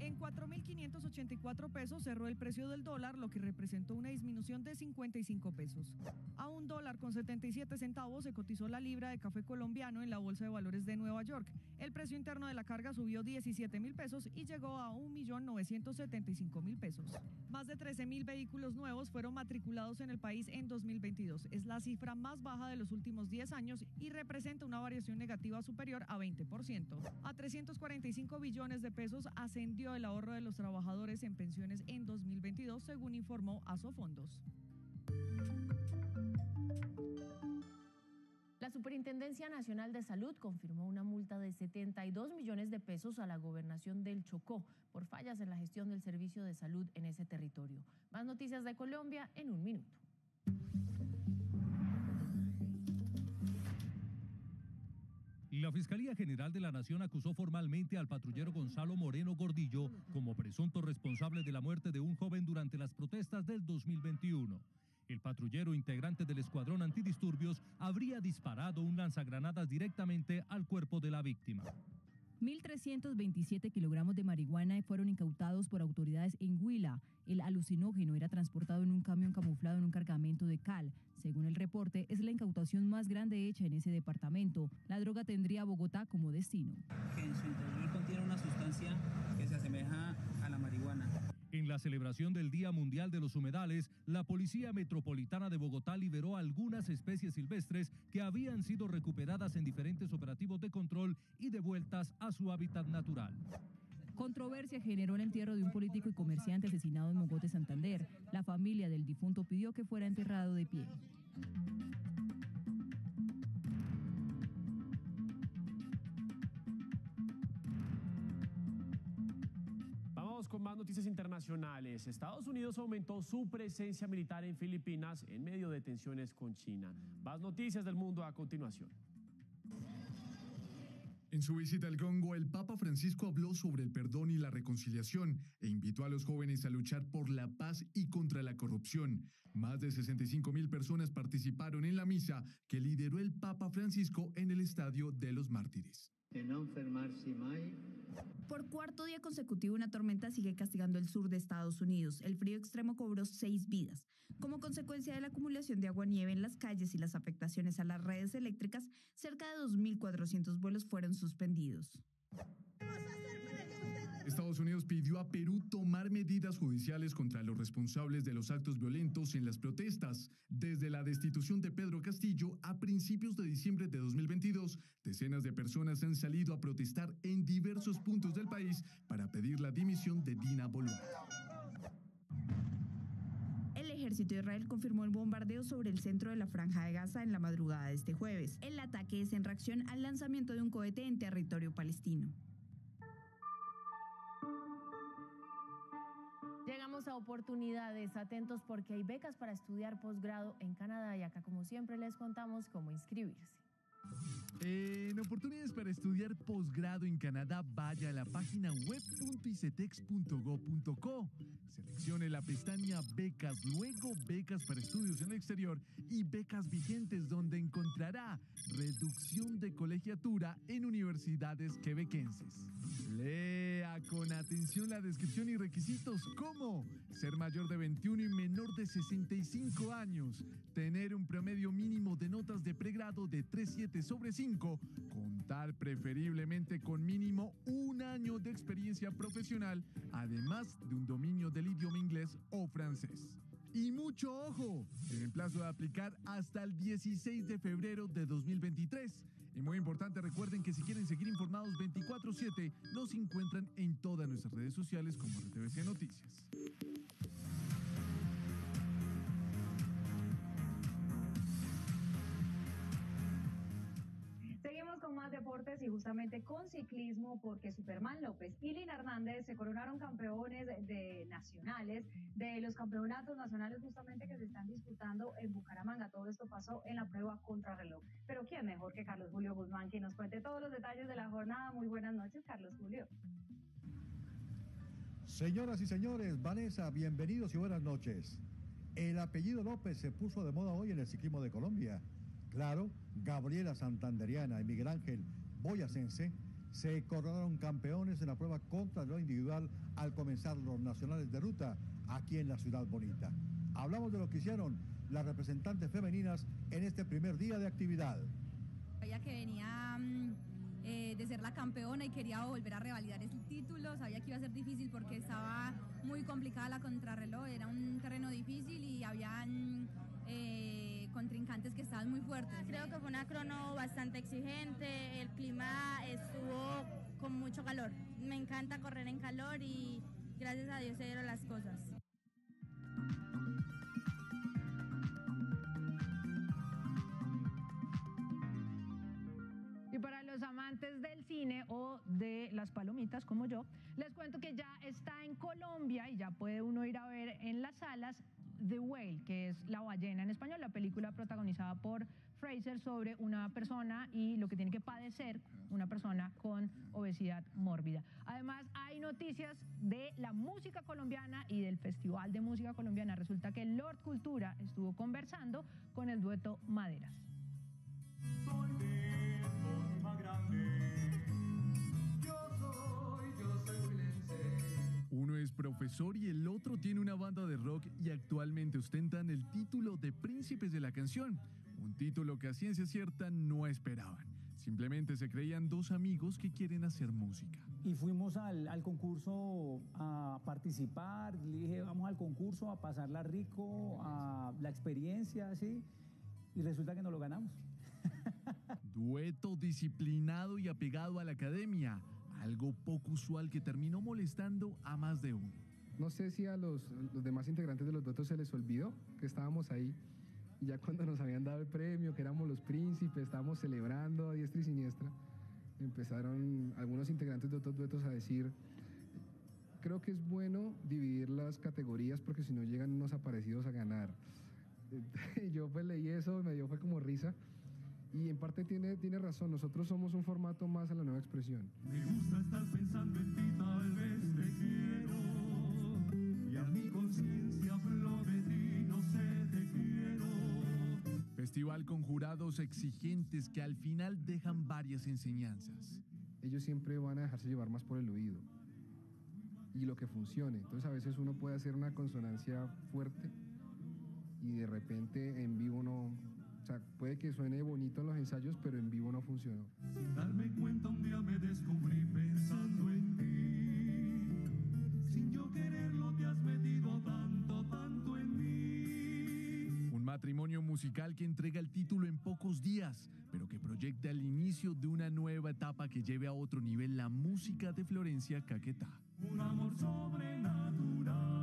En cuatro mil quinientos ochenta y cuatro pesos cerró el precio del dólar, lo que representó una disminución de cincuenta y cinco pesos. A un dólar con setenta y siete centavos se cotizó la libra de café colombiano en la Bolsa de Valores de Nueva York. El precio interno de la carga subió diecisiete mil pesos y llegó a un millón novecientos setenta y cinco mil pesos. Más de trece mil vehículos nuevos fueron matriculados en el país en dos mil veintidós. Es la cifra más baja de los últimos diez años y representa una variación negativa superior a veinte por ciento. A trescientos cuarenta y cinco billones de pesos ascendió el ahorro de los trabajadores en pensiones en dos mil veintidós, según informó Asofondos. La Superintendencia Nacional de Salud confirmó una multa de setenta y dos millones de pesos a la gobernación del Chocó por fallas en la gestión del servicio de salud en ese territorio. Más noticias de Colombia en un minuto. La Fiscalía General de la Nación acusó formalmente al patrullero Gonzalo Moreno Gordillo como presunto responsable de la muerte de un joven durante las protestas del dos mil veintiuno. El patrullero, integrante del escuadrón antidisturbios, habría disparado un lanzagranadas directamente al cuerpo de la víctima. mil trescientos veintisiete kilogramos de marihuana fueron incautados por autoridades en Huila. El alucinógeno era transportado en un camión camuflado en un cargamento de cal. Según el reporte, es la incautación más grande hecha en ese departamento. La droga tendría a Bogotá como destino. En su interior contiene una sustancia que se asemeja a la marihuana. En la celebración del Día Mundial de los Humedales, la Policía Metropolitana de Bogotá liberó algunas especies silvestres que habían sido recuperadas en diferentes operativos de control y devueltas a su hábitat natural. Controversia generó el entierro de un político y comerciante asesinado en Mogotes, Santander. La familia del difunto pidió que fuera enterrado de pie. Continuamos con más noticias internacionales. Estados Unidos aumentó su presencia militar en Filipinas en medio de tensiones con China. Más noticias del mundo a continuación. En su visita al Congo, el Papa Francisco habló sobre el perdón y la reconciliación e invitó a los jóvenes a luchar por la paz y contra la corrupción. Más de sesenta y cinco mil personas participaron en la misa que lideró el Papa Francisco en el Estadio de los Mártires. De no enfermarse mai. Por cuarto día consecutivo, una tormenta sigue castigando el sur de Estados Unidos. El frío extremo cobró seis vidas. Como consecuencia de la acumulación de agua-nieve en las calles y las afectaciones a las redes eléctricas, cerca de dos mil cuatrocientos vuelos fueron suspendidos. Estados Unidos pidió a Perú tomar medidas judiciales contra los responsables de los actos violentos en las protestas. Desde la destitución de Pedro Castillo a principios de diciembre de dos mil veintidós, decenas de personas han salido a protestar en diversos puntos del país para pedir la dimisión de Dina Boluarte. El ejército de Israel confirmó el bombardeo sobre el centro de la Franja de Gaza en la madrugada de este jueves. El ataque es en reacción al lanzamiento de un cohete en territorio palestino. Llegamos a oportunidades, atentos porque hay becas para estudiar posgrado en Canadá y acá como siempre les contamos cómo inscribirse. En oportunidades para estudiar posgrado en Canadá, vaya a la página web punto icetex punto gob punto co, seleccione la pestaña Becas, luego Becas para estudios en el exterior y Becas vigentes, donde encontrará reducción de colegiatura en universidades quebequenses. Lea con atención la descripción y requisitos como ser mayor de veintiuno y menor de sesenta y cinco años, tener un promedio mínimo de notas de pregrado de tres punto siete sobre cinco, contar preferiblemente con mínimo un año de experiencia profesional, además de un dominio del idioma inglés o francés. Y mucho ojo, tienen plazo de aplicar hasta el dieciséis de febrero de dos mil veintitrés. Y muy importante, recuerden que si quieren seguir informados veinticuatro siete, nos encuentran en todas nuestras redes sociales como R T V C Noticias. Con más deportes y justamente con ciclismo, porque Superman López y Lina Hernández se coronaron campeones de nacionales, de los campeonatos nacionales justamente que se están disputando en Bucaramanga. Todo esto pasó en la prueba contrarreloj, pero quién mejor que Carlos Julio Guzmán, quien nos cuente todos los detalles de la jornada. Muy buenas noches, Carlos Julio. Señoras y señores, Vanessa, bienvenidos y buenas noches. El apellido López se puso de moda hoy en el ciclismo de Colombia. Claro, Gabriela Santanderiana y Miguel Ángel Boyacense se coronaron campeones en la prueba contrarreloj individual al comenzar los nacionales de ruta aquí en la Ciudad Bonita. Hablamos de lo que hicieron las representantes femeninas en este primer día de actividad. Ella que venía eh, de ser la campeona y quería volver a revalidar ese título, sabía que iba a ser difícil porque estaba muy complicada la contrarreloj, era un terreno difícil y habían... Eh, contrincantes que estaban muy fuertes. Creo que fue una crono bastante exigente, el clima estuvo con mucho calor. Me encanta correr en calor y gracias a Dios se dieron las cosas. Y para los amantes del cine o de las palomitas como yo, les cuento que ya está en Colombia y ya puede uno ir a ver en las salas The Whale, que es La Ballena en español, la película protagonizada por Fraser sobre una persona y lo que tiene que padecer una persona con obesidad mórbida. Además, hay noticias de la música colombiana y del Festival de Música Colombiana. Resulta que Lord Cultura estuvo conversando con el dueto Maderas. Soy de forma grande. Yo soy, yo soy huilense. Uno es profesor y el otro tiene una banda de rock y actualmente ostentan el título de príncipes de la canción, un título que a ciencia cierta no esperaban. Simplemente se creían dos amigos que quieren hacer música. Y fuimos al, al concurso a participar, le dije vamos al concurso a pasarla rico, a la experiencia, ¿sí? Y resulta que no lo ganamos. Dueto disciplinado y apegado a la academia. Algo poco usual que terminó molestando a más de uno. No sé si a los, los demás integrantes de los duetos se les olvidó que estábamos ahí. Ya cuando nos habían dado el premio, que éramos los príncipes, estábamos celebrando a diestra y siniestra, empezaron algunos integrantes de otros duetos a decir creo que es bueno dividir las categorías porque si no llegan unos aparecidos a ganar. Y yo pues leí eso y me dio fue como risa. Y en parte tiene, tiene razón, nosotros somos un formato más a la nueva expresión. Me gusta estar pensando en ti, tal vez te quiero. Y a mi conciencia hablo de ti, no sé, te quiero. Festival con jurados exigentes que al final dejan varias enseñanzas. Ellos siempre van a dejarse llevar más por el oído y lo que funcione. Entonces a veces uno puede hacer una consonancia fuerte y de repente en vivo no... O sea, puede que suene bonito en los ensayos, pero en vivo no funcionó. Sin darme cuenta un día me descubrí pensando en ti. Sin yo quererlo te has metido tanto, tanto en mí. Un matrimonio musical que entrega el título en pocos días, pero que proyecta el inicio de una nueva etapa que lleve a otro nivel la música de Florencia Caquetá. Un amor sobrenatural.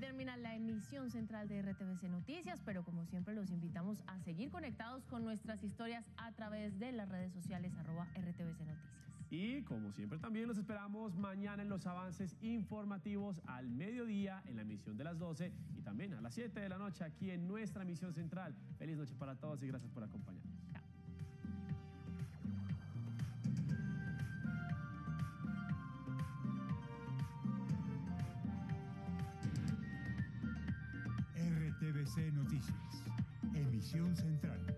Termina la emisión central de R T V C Noticias, pero como siempre los invitamos a seguir conectados con nuestras historias a través de las redes sociales arroba R T V C Noticias. Y como siempre también los esperamos mañana en los avances informativos al mediodía en la emisión de las doce y también a las siete de la noche aquí en nuestra emisión central. Feliz noche para todos y gracias por acompañarnos. Chao. R T V C Noticias, emisión central.